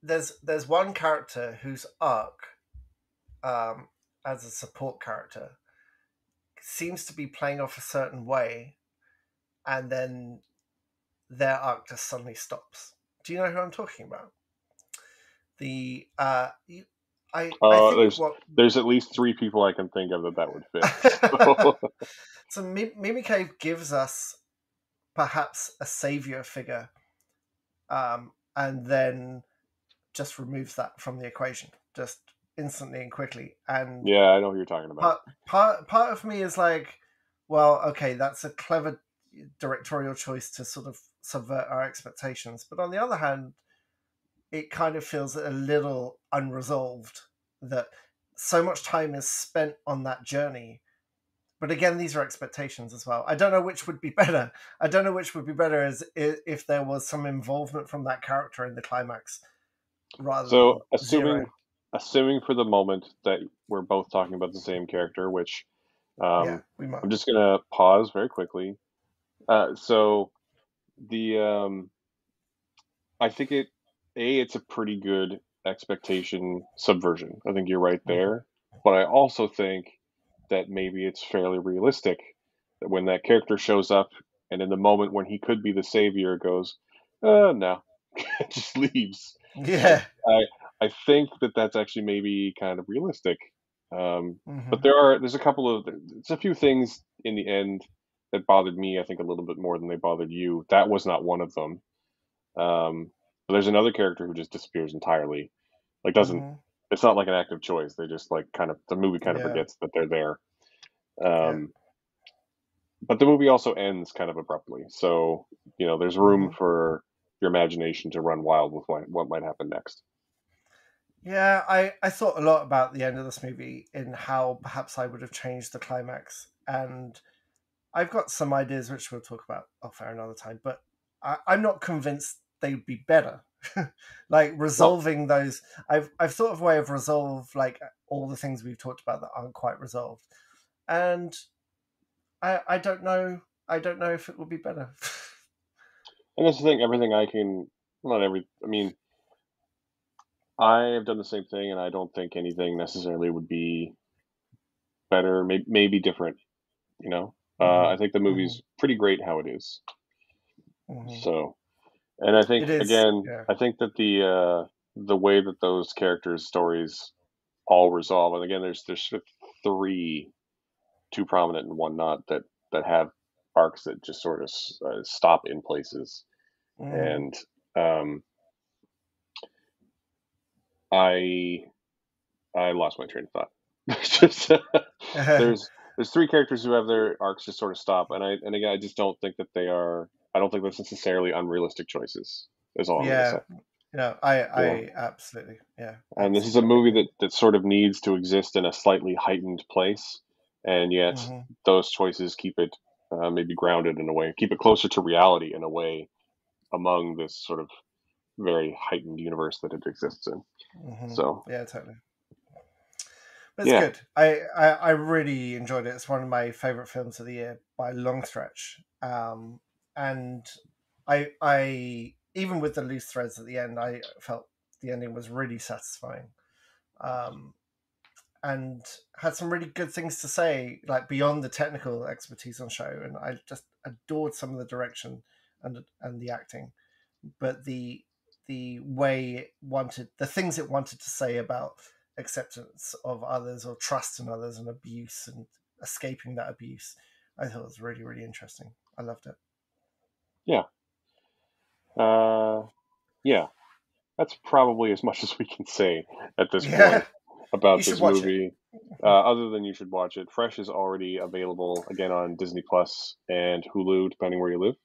There's, there's one character whose arc, um, as a support character, seems to be playing off a certain way, and then their arc just suddenly stops. Do you know who I'm talking about? The uh, I, uh, I think there's, what... there's at least three people I can think of that that would fit. So, so Mimi Cave gives us perhaps a savior figure, um, and then just removes that from the equation. Just instantly and quickly. And yeah, I know what you're talking about. Part, part part of me is like, well, okay, that's a clever directorial choice to sort of subvert our expectations, but on the other hand, it kind of feels a little unresolved that so much time is spent on that journey. But again, these are expectations as well. I don't know which would be better. I don't know which would be better as if there was some involvement from that character in the climax, rather so than assuming zero. Assuming for the moment that we're both talking about the same character, which um, yeah, we might. I'm just going to pause very quickly. Uh, so the um, I think it a it's a pretty good expectation subversion. I think you're right there. But I also think that maybe it's fairly realistic that when that character shows up and in the moment when he could be the savior goes, uh, no, just leaves. Yeah. I, I think that that's actually maybe kind of realistic, um, mm-hmm. but there are there's a couple of there's a few things in the end that bothered me. I think a little bit more than they bothered you. That was not one of them. Um, but there's another character who just disappears entirely. Like doesn't mm-hmm. It's not like an active choice. They just like kind of the movie kind of yeah. forgets that they're there. Um, yeah. But the movie also ends kind of abruptly. So you know there's room for your imagination to run wild with what, what might happen next. Yeah, I, I thought a lot about the end of this movie in how perhaps I would have changed the climax. And I've got some ideas which we'll talk about off air another time, but I, I'm not convinced they'd be better. Like resolving well, those, I've I've thought of a way of resolve like all the things we've talked about that aren't quite resolved, and I I don't know I don't know if it would be better. And that's the thing. Everything I can, not every. I mean, I have done the same thing, and I don't think anything necessarily would be better. Maybe maybe different. You know, uh, mm-hmm. I think the movie's mm-hmm. pretty great how it is. Mm-hmm. So. And I think, is, again, yeah. I think that the uh, the way that those characters' stories all resolve, and again, there's there's sort of three, two prominent and one not, that, that have arcs that just sort of uh, stop in places. Mm. And um, I I lost my train of thought. just, there's there's three characters who have their arcs just sort of stop, and I and again, I just don't think that they are. I don't think that's necessarily unrealistic choices. Is all I'm yeah. going to say. No, I, yeah, I, I absolutely, yeah. And this is a movie that, that sort of needs to exist in a slightly heightened place, and yet mm-hmm. those choices keep it uh, maybe grounded in a way, keep it closer to reality in a way, among this sort of very heightened universe that it exists in. Mm-hmm. So yeah, totally. But it's yeah. good. I, I I really enjoyed it. It's one of my favorite films of the year by a long stretch. Um, And I, I, even with the loose threads at the end, I felt the ending was really satisfying, um, and had some really good things to say, like beyond the technical expertise on show. And I just adored some of the direction and and the acting, but the the way it wanted, the things it wanted to say about acceptance of others or trust in others and abuse and escaping that abuse, I thought was really, really interesting. I loved it. Yeah. Uh, yeah. That's probably as much as we can say at this yeah. point about this movie. Uh, other than you should watch it. Fresh is already available, again, on Disney Plus and Hulu, depending where you live.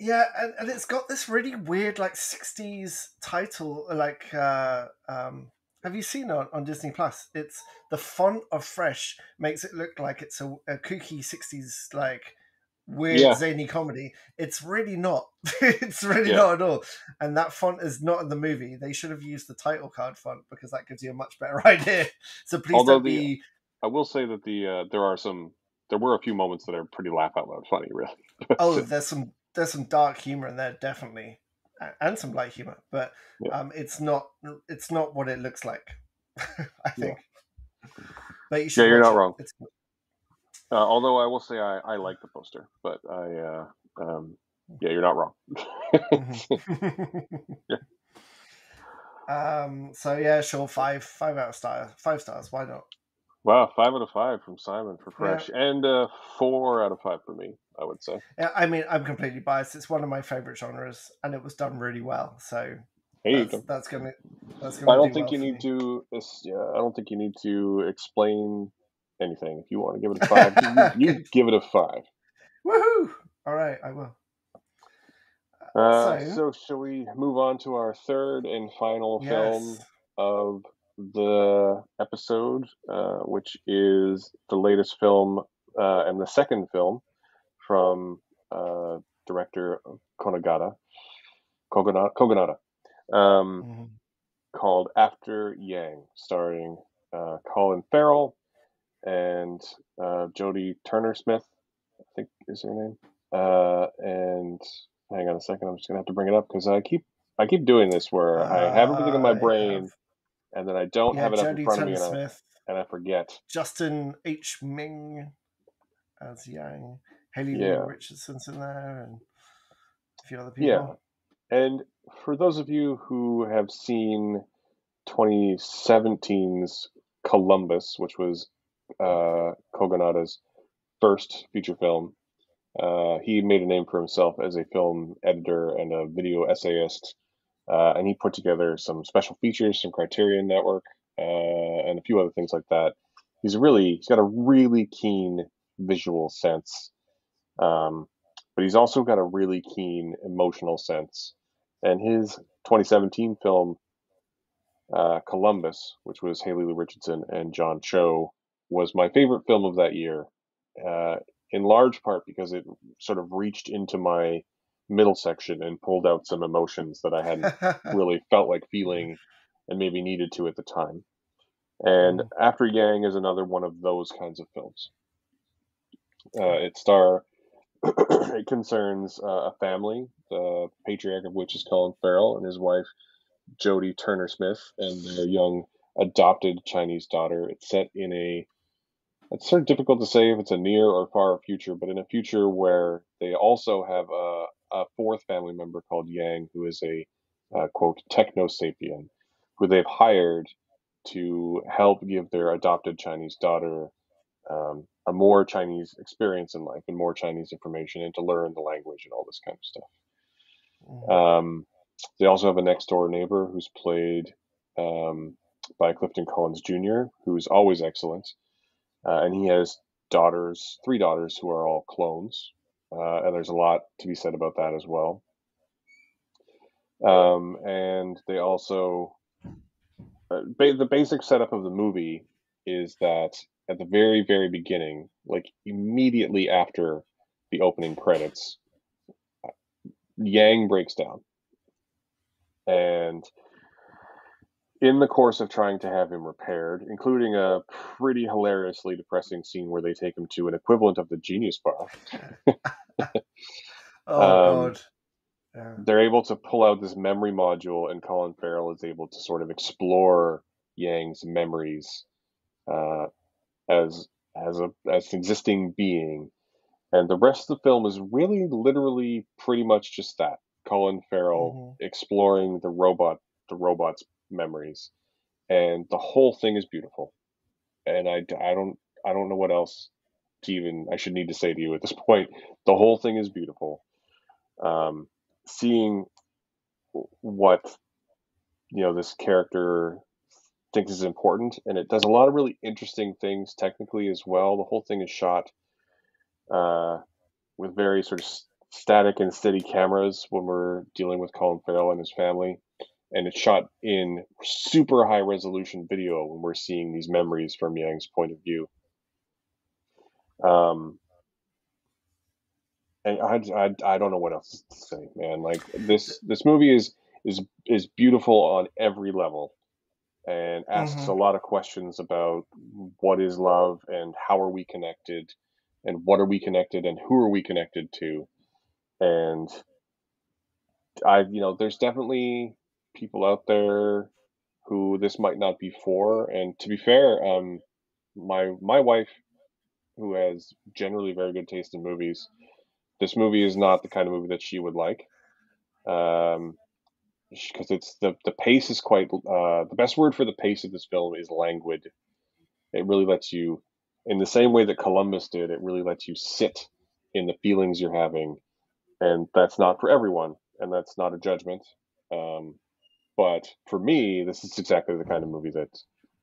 Yeah, and, and it's got this really weird, like, sixties title. Like, uh, um, have you seen it on, on Disney Plus? It's the font of Fresh makes it look like it's a, a kooky sixties, like, weird yeah. zany comedy. It's really not. It's really yeah. not at all. And that font is not in the movie. They should have used the title card font because that gives you a much better idea. So please Although don't the, be. I will say that the uh, there are some. There were a few moments that are pretty laugh out loud funny, really. Oh, there's some there's some dark humor in there, definitely, and some light humor. But yeah. um, it's not it's not what it looks like. I think. Yeah. But you should. Yeah, you're not it. wrong. It's... Uh, although I will say I, I like the poster, but I, uh, um, yeah, you're not wrong. yeah. Um. So yeah, sure. Five, five out of star, five stars. Why not? Wow, five out of five from Simon for Fresh, yeah. and uh, four out of five for me. I would say. Yeah, I mean, I'm completely biased. It's one of my favorite genres, and it was done really well. So hey, that's, that's gonna. That's gonna. I don't do think well you need me. to. Yeah, I don't think you need to explain. Anything. If you want to give it a five, you, you give it a five. Woohoo! All right, I will. Uh, so, so, shall we move on to our third and final yes. film of the episode, uh, which is the latest film uh, and the second film from uh, director Konagata, Kogonata, Kogonata, um, mm-hmm. called After Yang, starring uh, Colin Farrell. And uh, Jodie Turner-Smith, I think is her name. Uh, and hang on a second, I'm just gonna have to bring it up because I keep I keep doing this where uh, I have everything in my brain, and then I don't yeah, have it up in front of me, and I, and I forget. Justin H. Ming as Yang, Haley Lu yeah. Richardson's in there, and a few other people. Yeah, and for those of you who have seen twenty seventeen's Columbus, which was uh Kogonata's first feature film, uh he made a name for himself as a film editor and a video essayist, uh and he put together some special features, some Criterion Network, uh and a few other things like that. He's really he's got a really keen visual sense, um but he's also got a really keen emotional sense, and his twenty seventeen film uh Columbus, which was Haley Lu Richardson and John Cho, was my favorite film of that year, uh, in large part because it sort of reached into my middle section and pulled out some emotions that I hadn't really felt like feeling and maybe needed to at the time. And After Yang is another one of those kinds of films. Uh, it star it concerns uh, a family, the patriarch of which is Colin Farrell and his wife Jodie Turner-Smith, and their young adopted Chinese daughter. It's set in a it's sort of difficult to say if it's a near or far future, but in a future where they also have a, a fourth family member called Yang, who is a uh, quote techno-sapien, who they've hired to help give their adopted Chinese daughter um, a more Chinese experience in life and more Chinese information, and to learn the language and all this kind of stuff. Mm-hmm. Um, they also have a next door neighbor who's played um, by Clifton Collins Junior, who's always excellent. Uh, and he has daughters, three daughters who are all clones. Uh, and there's a lot to be said about that as well. Um, and they also, uh, ba- the basic setup of the movie is that at the very, very beginning, like immediately after the opening credits, Yang breaks down. And in the course of trying to have him repaired, including a pretty hilariously depressing scene where they take him to an equivalent of the Genius Bar, oh, um, God. Yeah. They're able to pull out this memory module, and Colin Farrell is able to sort of explore Yang's memories uh, as as a as an existing being. And the rest of the film is really literally pretty much just that. Colin Farrell mm-hmm. exploring the robot, the robot's memories, and the whole thing is beautiful. And I, I don't I don't know what else to even I should need to say to you at this point. The whole thing is beautiful. Um, seeing what you know this character thinks is important, and it does a lot of really interesting things technically as well. The whole thing is shot uh, with very sort of static and steady cameras when we're dealing with Colin Farrell and his family. And it's shot in super high resolution video when we're seeing these memories from Yang's point of view. Um, and I, I, I don't know what else to say, man. Like this, this movie is is is beautiful on every level, and asks mm-hmm. a lot of questions about what is love and how are we connected, and what are we connected, and who are we connected to, and I, you know, there's definitely people out there who this might not be for. And to be fair, um, my my wife, who has generally very good taste in movies, this movie is not the kind of movie that she would like. Um, because it's the the pace is quite uh, the best word for the pace of this film is languid. It really lets you, in the same way that Columbus did, it really lets you sit in the feelings you're having, and that's not for everyone, and that's not a judgment. Um, But for me, this is exactly the kind of movie that,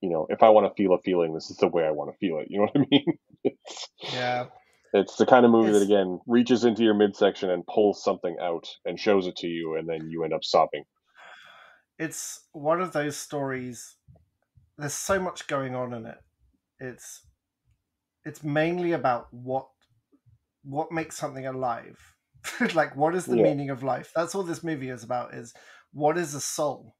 you know, if I want to feel a feeling, this is the way I want to feel it. You know what I mean? It's, yeah. It's the kind of movie it's... that, again, reaches into your midsection and pulls something out and shows it to you, and then you end up sobbing. It's one of those stories. There's so much going on in it. It's it's mainly about what what makes something alive. Like, what is the yeah. meaning of life? That's all this movie is about, is what is a soul?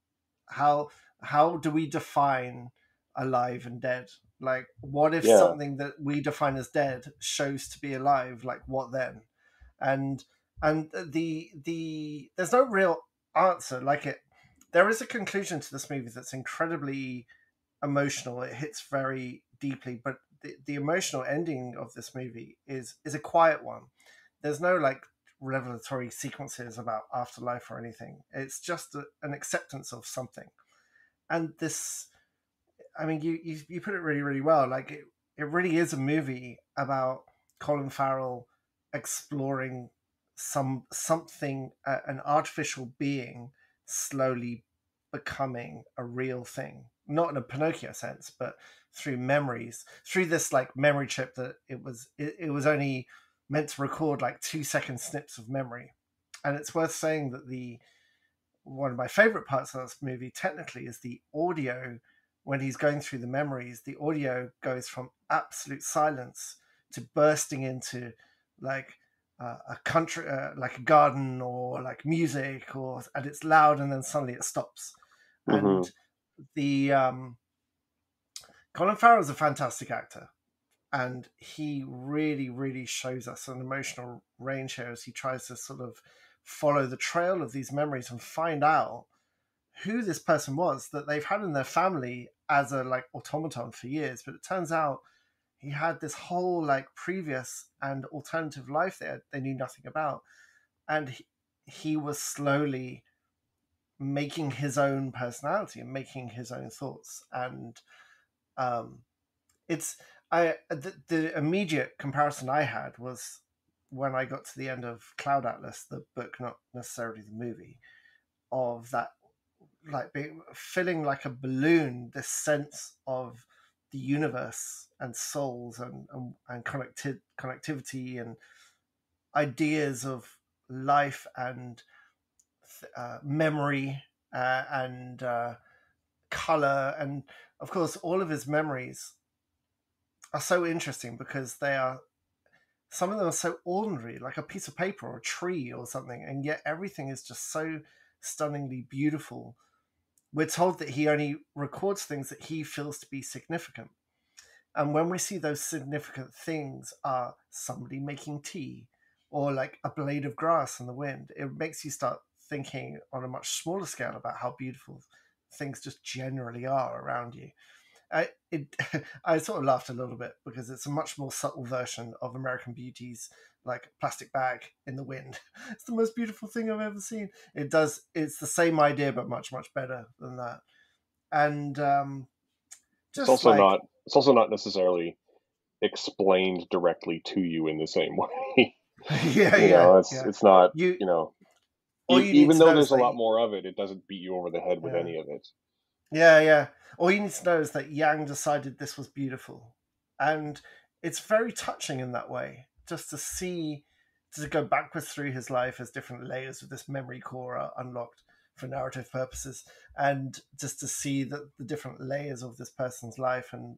How how do we define alive and dead? Like, what if yeah. something that we define as dead shows to be alive? Like, what then? And and the the there's no real answer. Like it, there is a conclusion to this movie that's incredibly emotional. It hits very deeply, but the, the emotional ending of this movie is is a quiet one. There's no like revelatory sequences about afterlife or anything. It's just a, an acceptance of something. And this, I mean, you, you, you put it really, really well. Like it, it really is a movie about Colin Farrell exploring some, something, uh, an artificial being slowly becoming a real thing, not in a Pinocchio sense, but through memories, through this like memory chip that it was, it, it was only meant to record like two second snips of memory. And it's worth saying that the one of my favorite parts of this movie technically is the audio. When he's going through the memories, the audio goes from absolute silence to bursting into like uh, a country, uh, like a garden or like music, or and it's loud, and then suddenly it stops. Mm-hmm. And the um, Colin Farrell is a fantastic actor, and he really, really shows us an emotional range here as he tries to sort of follow the trail of these memories and find out who this person was that they've had in their family as a like automaton for years. But it turns out he had this whole like previous and alternative life there they knew nothing about. And he, he was slowly making his own personality and making his own thoughts. And um, it's I the, the immediate comparison I had was when I got to the end of Cloud Atlas, the book, not necessarily the movie, of that like being, filling like a balloon, this sense of the universe and souls and, and, and connecti- connectivity and ideas of life and uh, memory uh, and uh, color. And of course, all of his memories are so interesting because they are, some of them are so ordinary, like a piece of paper or a tree or something. And yet everything is just so stunningly beautiful. We're told that he only records things that he feels to be significant. And when we see those significant things are somebody making tea or like a blade of grass in the wind, it makes you start thinking on a much smaller scale about how beautiful things just generally are around you. I, it, I sort of laughed a little bit because it's a much more subtle version of American Beauty's like plastic bag in the wind. It's the most beautiful thing I've ever seen. It does. It's the same idea, but much, much better than that. And um, just it's also like, not. It's also not necessarily explained directly to you in the same way. yeah, you yeah, know, it's, yeah. It's not. You, you know, you even though there's a lot more of it, it doesn't beat you over the head with yeah. any of it. Yeah, yeah. All you need to know is that Yang decided this was beautiful. And it's very touching in that way, just to see, to go backwards through his life as different layers of this memory core are unlocked for narrative purposes, and just to see that the different layers of this person's life and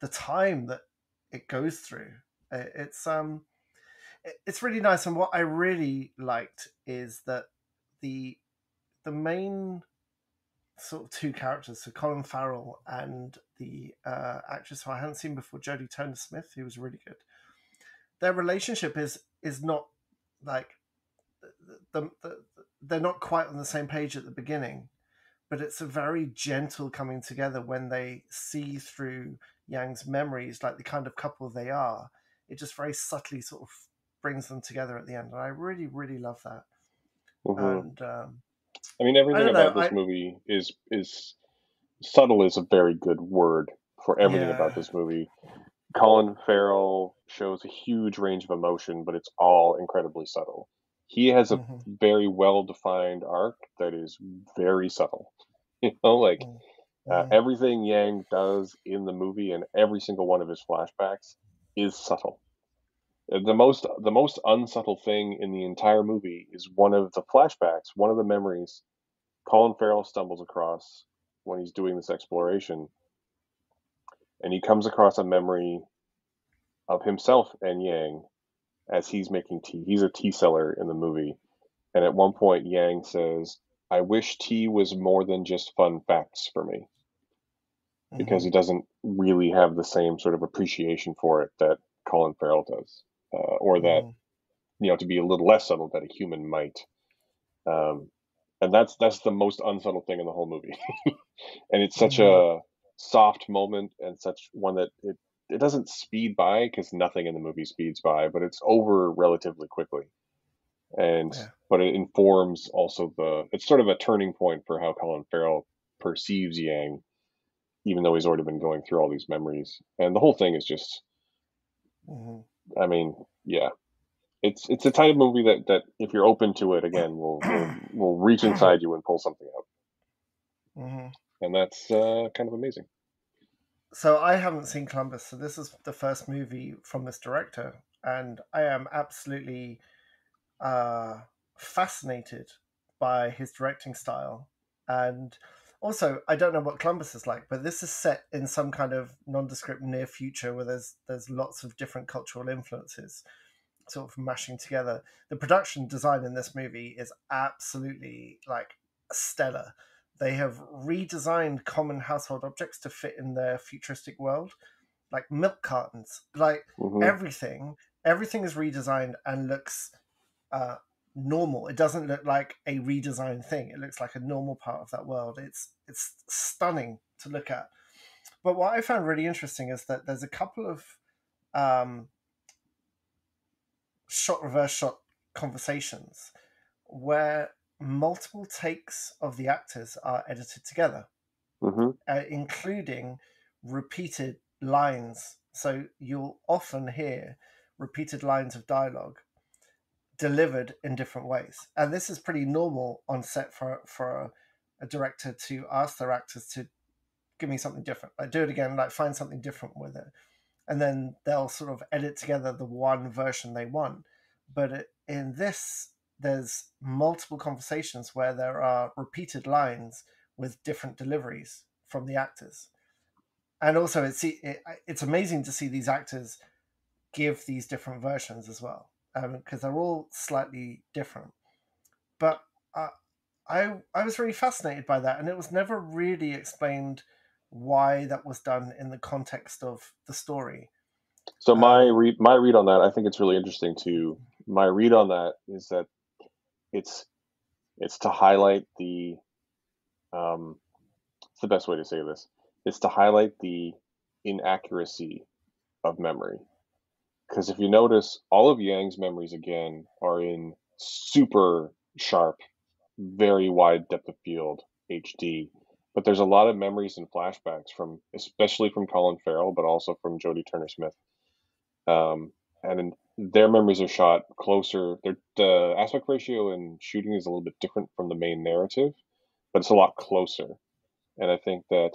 the time that it goes through. It's um, it's really nice. And what I really liked is that the the main... sort of two characters, so Colin Farrell and the uh, actress who I hadn't seen before, Jodie Turner-Smith, who was really good. Their relationship is is not like the, the they're not quite on the same page at the beginning, but it's a very gentle coming together when they see through Yang's memories, like the kind of couple they are. It just very subtly sort of brings them together at the end, and I really really love that. Mm-hmm. And um, I mean, everything I about know, this I... movie is is subtle is a very good word for everything yeah. about this movie. Colin Farrell shows a huge range of emotion, but it's all incredibly subtle. He has a mm-hmm. very well-defined arc that is very subtle. You know, like mm-hmm. uh, everything Yang does in the movie and every single one of his flashbacks is subtle. The most the most unsubtle thing in the entire movie is one of the flashbacks, one of the memories Colin Farrell stumbles across when he's doing this exploration. And he comes across a memory of himself and Yang as he's making tea. He's a tea seller in the movie. And at one point, Yang says, "I wish tea was more than just fun facts for me." Mm-hmm. Because he doesn't really have the same sort of appreciation for it that Colin Farrell does. Uh, or that, mm. you know, to be a little less subtle, that a human might. Um, and that's that's the most unsubtle thing in the whole movie. And it's such mm-hmm. a soft moment, and such one that it, it doesn't speed by, because nothing in the movie speeds by, but it's over relatively quickly. And yeah. But it informs also the, it's sort of a turning point for how Colin Farrell perceives Yang, even though he's already been going through all these memories. And the whole thing is just, Mm-hmm. I mean, yeah, it's it's a type of movie that, that if you're open to it, again, will will will reach inside you and pull something out, mm-hmm. and that's uh, kind of amazing. So I haven't seen Columbus, so this is the first movie from this director, and I am absolutely uh, fascinated by his directing style. And also, I don't know what Columbus is like, but this is set in some kind of nondescript near future where there's there's lots of different cultural influences. sort of mashing together. The production design in this movie is absolutely like stellar. They have redesigned common household objects to fit in their futuristic world, like milk cartons, like mm-hmm. everything. Everything is redesigned and looks uh, normal. It doesn't look like a redesigned thing. It looks like a normal part of that world. It's it's stunning to look at. But what I found really interesting is that there's a couple of um, shot reverse shot conversations where multiple takes of the actors are edited together, mm-hmm. uh, including repeated lines. So you'll often hear repeated lines of dialogue delivered in different ways. And this is pretty normal on set for, for a, a director to ask their actors to give me something different, like do it again, like find something different with it. And then they'll sort of edit together the one version they want. But it, in this, there's multiple conversations where there are repeated lines with different deliveries from the actors. And also it's, it, it's amazing to see these actors give these different versions as well, because um, they're all slightly different. But uh, I I was really fascinated by that, and it was never really explained why that was done in the context of the story. So my re- my read on that, I think it's really interesting too. My read on that is that it's it's to highlight the um, it's the best way to say this. It's to highlight the inaccuracy of memory. Because if you notice, all of Yang's memories, again, are in super sharp, very wide depth of field, H D. But there's a lot of memories and flashbacks from, especially from Colin Farrell, but also from Jodie Turner-Smith. Um, and in, their memories are shot closer. Their the aspect ratio in shooting is a little bit different from the main narrative, but it's a lot closer. And I think that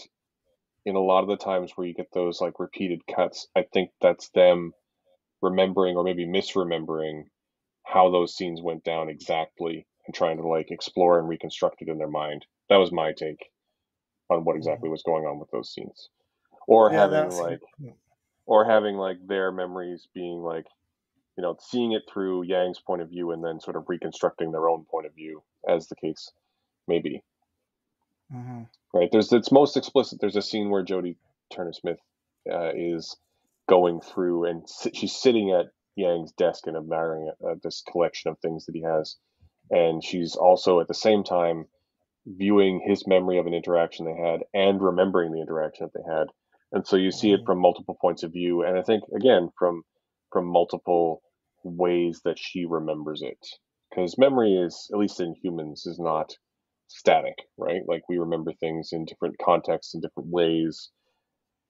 in a lot of the times where you get those like repeated cuts, I think that's them remembering or maybe misremembering how those scenes went down exactly and trying to like explore and reconstruct it in their mind. That was my take on what exactly was going on with those scenes, or yeah, having like, cool. or having like their memories being like, you know, seeing it through Yang's point of view and then sort of reconstructing their own point of view as the case may be. Mm-hmm. Right. There's, it's most explicit. There's a scene where Jodie Turner-Smith uh, is going through and sit, she's sitting at Yang's desk and admiring uh, this collection of things that he has. And she's also at the same time viewing his memory of an interaction they had and remembering the interaction that they had. And so you see it from multiple points of view. And I think, again, from, from multiple ways that she remembers it, because memory is, at least in humans, is not static, right? Like we remember things in different contexts and different ways,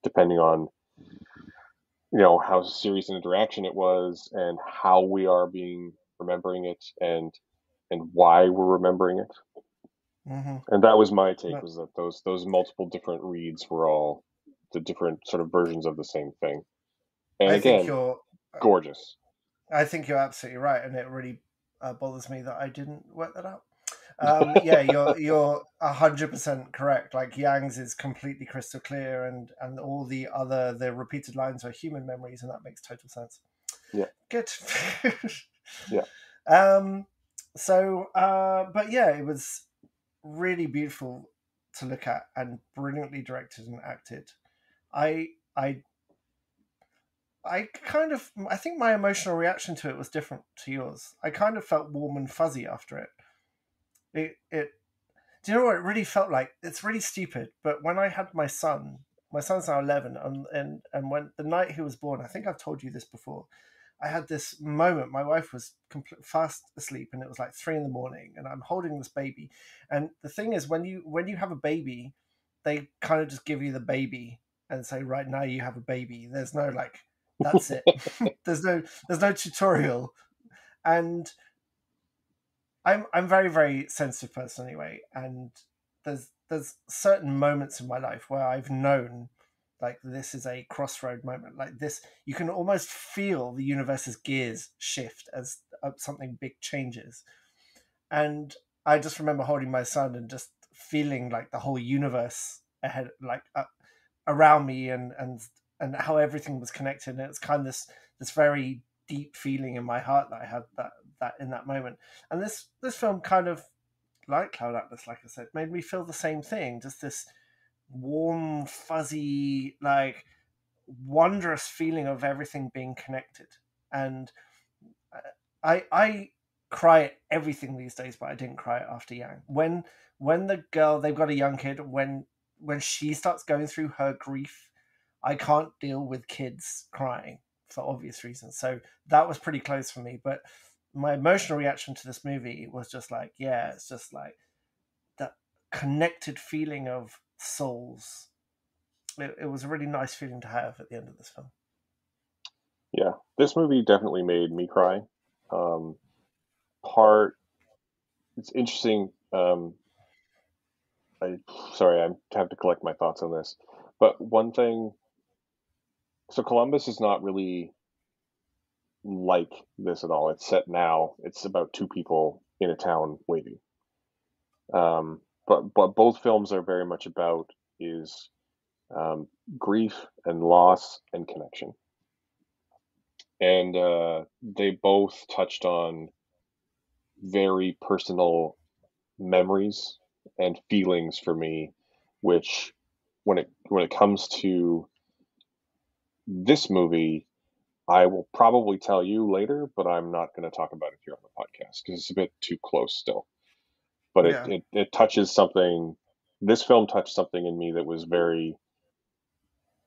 depending on, you know, how serious an interaction it was and how we are being remembering it and and why we're remembering it. Mm-hmm. And that was my take, was that those those multiple different reads were all the different sort of versions of the same thing. And I again, think you're, gorgeous. I think you're absolutely right. And it really uh, bothers me that I didn't work that out. Um, yeah, you're you're one hundred percent correct. Like Yang's is completely crystal clear, and, and all the other the repeated lines are human memories, and that makes total sense. Yeah. Good. yeah. Um. So, uh, but yeah, it was really beautiful to look at and brilliantly directed and acted. I I I kind of I think my emotional reaction to it was different to yours. I kind of felt warm and fuzzy after it. It, it, do you know what it really felt like? It's really stupid, but when I had my son, my son's now eleven, and, and, and when the night he was born, I think I've told you this before, I had this moment, my wife was complete, fast asleep, and it was like three in the morning, and I'm holding this baby. And the thing is, when you, when you have a baby, they kind of just give you the baby and say, right, now you have a baby. There's no like, that's it. there's no, there's no tutorial. And I'm I'm very, very sensitive person anyway, and there's there's certain moments in my life where I've known like this is a crossroad moment, like this. You can almost feel the universe's gears shift as something big changes. And I just remember holding my son and just feeling like the whole universe ahead, like uh, around me, and, and and how everything was connected. And it's kind of this this very deep feeling in my heart that I had that that in that moment. And this this film kind of, like Cloud Atlas, like I said, made me feel the same thing. Just this warm, fuzzy, like wondrous feeling of everything being connected. And I I cry at everything these days, but I didn't cry at After Yang. When when the girl, they've got a young kid, when when she starts going through her grief, I can't deal with kids crying for obvious reasons. So that was pretty close for me. But my emotional reaction to this movie was just like, yeah, it's just like that connected feeling of souls. It, it was a really nice feeling to have at the end of this film. Yeah, this movie definitely made me cry. Um, part, it's interesting. Um, I sorry, I have to collect my thoughts on this. But one thing, so Columbus is not really like this at all. It's set now. It's about two people in a town waiting. Um, but but both films are very much about is um, grief and loss and connection. And uh, they both touched on very personal memories and feelings for me, which when it when it comes to this movie, I will probably tell you later, but I'm not going to talk about it here on the podcast because it's a bit too close still. But yeah. it, it, it touches something. This film touched something in me that was very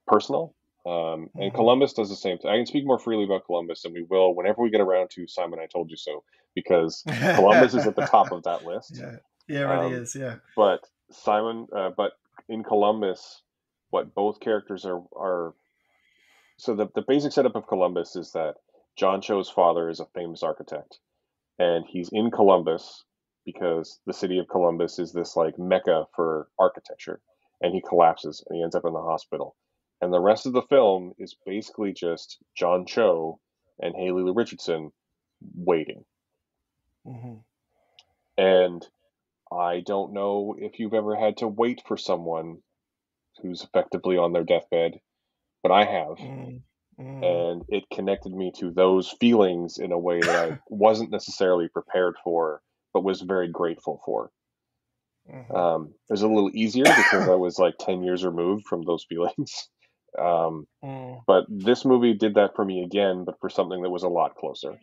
personal. Um, and mm-hmm. Columbus does the same thing. I can speak more freely about Columbus than we will whenever we get around to Simon, I Told You So, because Columbus is at the top of that list. Yeah, yeah it really um, is. Yeah. But Simon, uh, but in Columbus, what both characters are, are so the, the basic setup of Columbus is that John Cho's father is a famous architect, and he's in Columbus because the city of Columbus is this like mecca for architecture, and he collapses and he ends up in the hospital. And the rest of the film is basically just John Cho and Haley Lu Richardson waiting. Mm-hmm. And I don't know if you've ever had to wait for someone who's effectively on their deathbed, but I have. Mm-hmm. And it connected me to those feelings in a way that I wasn't necessarily prepared for, but was very grateful for. Mm-hmm. Um, it was a little easier because I was like ten years removed from those feelings. Um, mm. But this movie did that for me again, but for something that was a lot closer,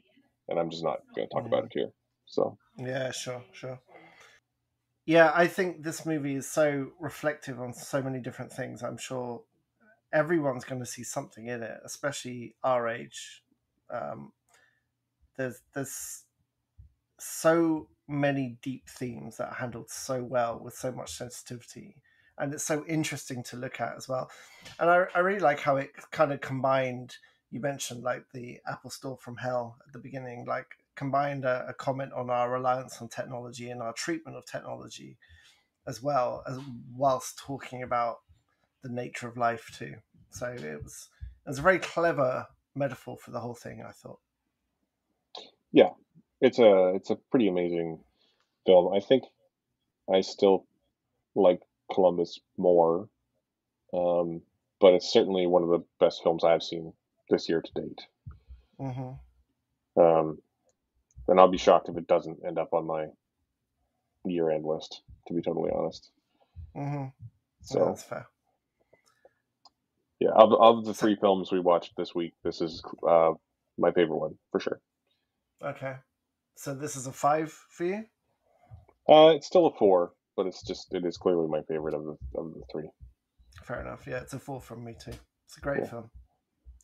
and I'm just not going to talk mm. about it here. So yeah, sure, sure. Yeah, I think this movie is so reflective on so many different things. I'm sure everyone's going to see something in it, especially our age. Um, there's there's so many deep themes that are handled so well with so much sensitivity. And it's so interesting to look at as well. And I, I really like how it kind of combined, you mentioned like the Apple Store from Hell at the beginning, like combined a, a comment on our reliance on technology and our treatment of technology as well, as whilst talking about the nature of life too. So it was, it was a very clever metaphor for the whole thing, I thought. Yeah, it's a, it's a pretty amazing film. I think I still like Columbus more, um, but it's certainly one of the best films I've seen this year to date. Mm-hmm. Um, and I'll be shocked if it doesn't end up on my year-end list, to be totally honest. Mm-hmm. So yeah, that's fair. Yeah, of, of the three films we watched this week, this is uh, my favorite one for sure. Okay, so this is a five for you? Uh, it's still a four. But it's just, it is clearly my favorite of the, of the three. Fair enough. Yeah, it's a four from me too. It's a great yeah. film.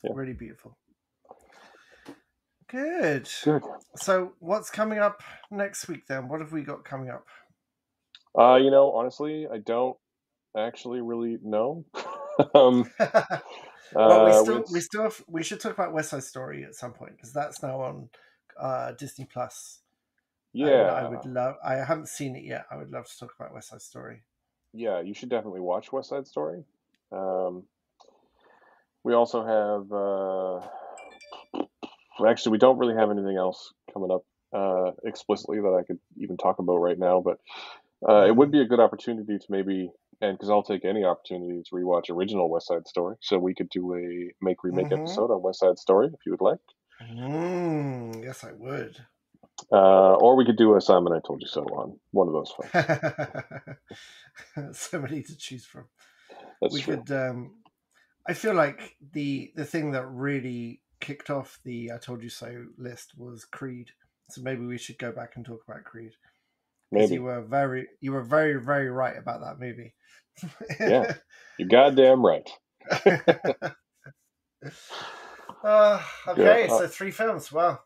Yeah. Really beautiful. Good. Good. So what's coming up next week then? What have we got coming up? Uh, you know, honestly, I don't actually really know. um, well, we still, uh, we still have, we should talk about West Side Story at some point because that's now on uh, Disney Plus. Yeah, I would love. I haven't seen it yet. I would love to talk about West Side Story. Yeah, you should definitely watch West Side Story. Um, we also have. Uh, actually, we don't really have anything else coming up uh, explicitly that I could even talk about right now. But uh, it would be a good opportunity to maybe, and because I'll take any opportunity to rewatch original West Side Story, so we could do a make remake mm-hmm. episode on West Side Story if you would like. Mm, yes, I would. Uh, or we could do a Simon I Told You So on one of those films. So many to choose from. That's we true. Could, um, I feel like the the thing that really kicked off the I Told You So list was Creed. So maybe we should go back and talk about Creed. Maybe. You were very, you were very, very right about that movie. Yeah, you're goddamn right. uh, okay, yeah, uh, so three films. Wow.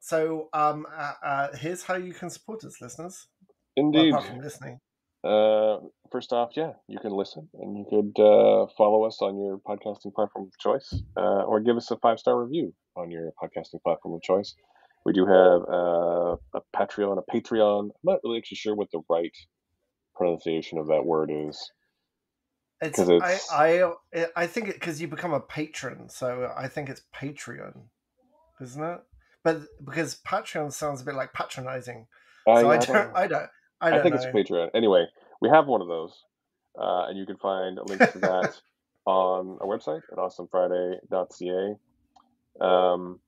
So um, uh, uh, here's how you can support us, listeners. Indeed. Well, apart from listening. Uh, first off, yeah, you can listen, and you could uh, follow us on your podcasting platform of choice, uh, or give us a five-star review on your podcasting platform of choice. We do have uh, a Patreon, a Patreon. I'm not really actually sure what the right pronunciation of that word is. It's, it's I, I I think it because you become a patron, so I think it's Patreon, isn't it? But because Patreon sounds a bit like patronizing, so I, I, don't, I don't I don't I don't. I think know. It's Patreon. Anyway, we have one of those, uh, and you can find a link to that on our website at awesome friday dot c a. Um,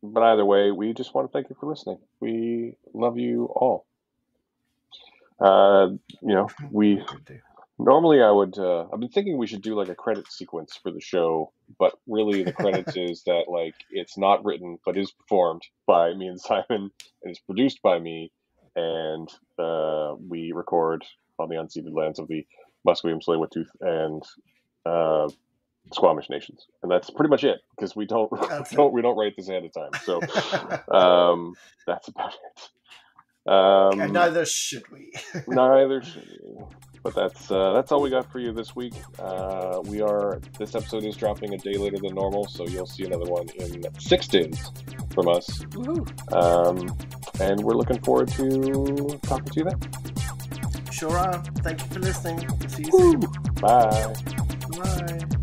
but either way, we just want to thank you for listening. We love you all. Uh, you know, we. Normally, I would. Uh, I've been thinking we should do like a credit sequence for the show, but really the credits is that like it's not written, but is performed by me and Simon, and it's produced by me, and uh, we record on the unceded lands of the Musqueam, Tsleil-Waututh, and uh, Squamish nations, and that's pretty much it because we don't, we don't we don't write this ahead of time, so um, that's about it. Um, and neither should we. Neither should we. But that's uh, that's all we got for you this week. Uh, we are this episode is dropping a day later than normal, so you'll see another one in six days from us. Um, and we're looking forward to talking to you then. Sure are. Thank you for listening. See you Woo. Soon. Bye. Bye.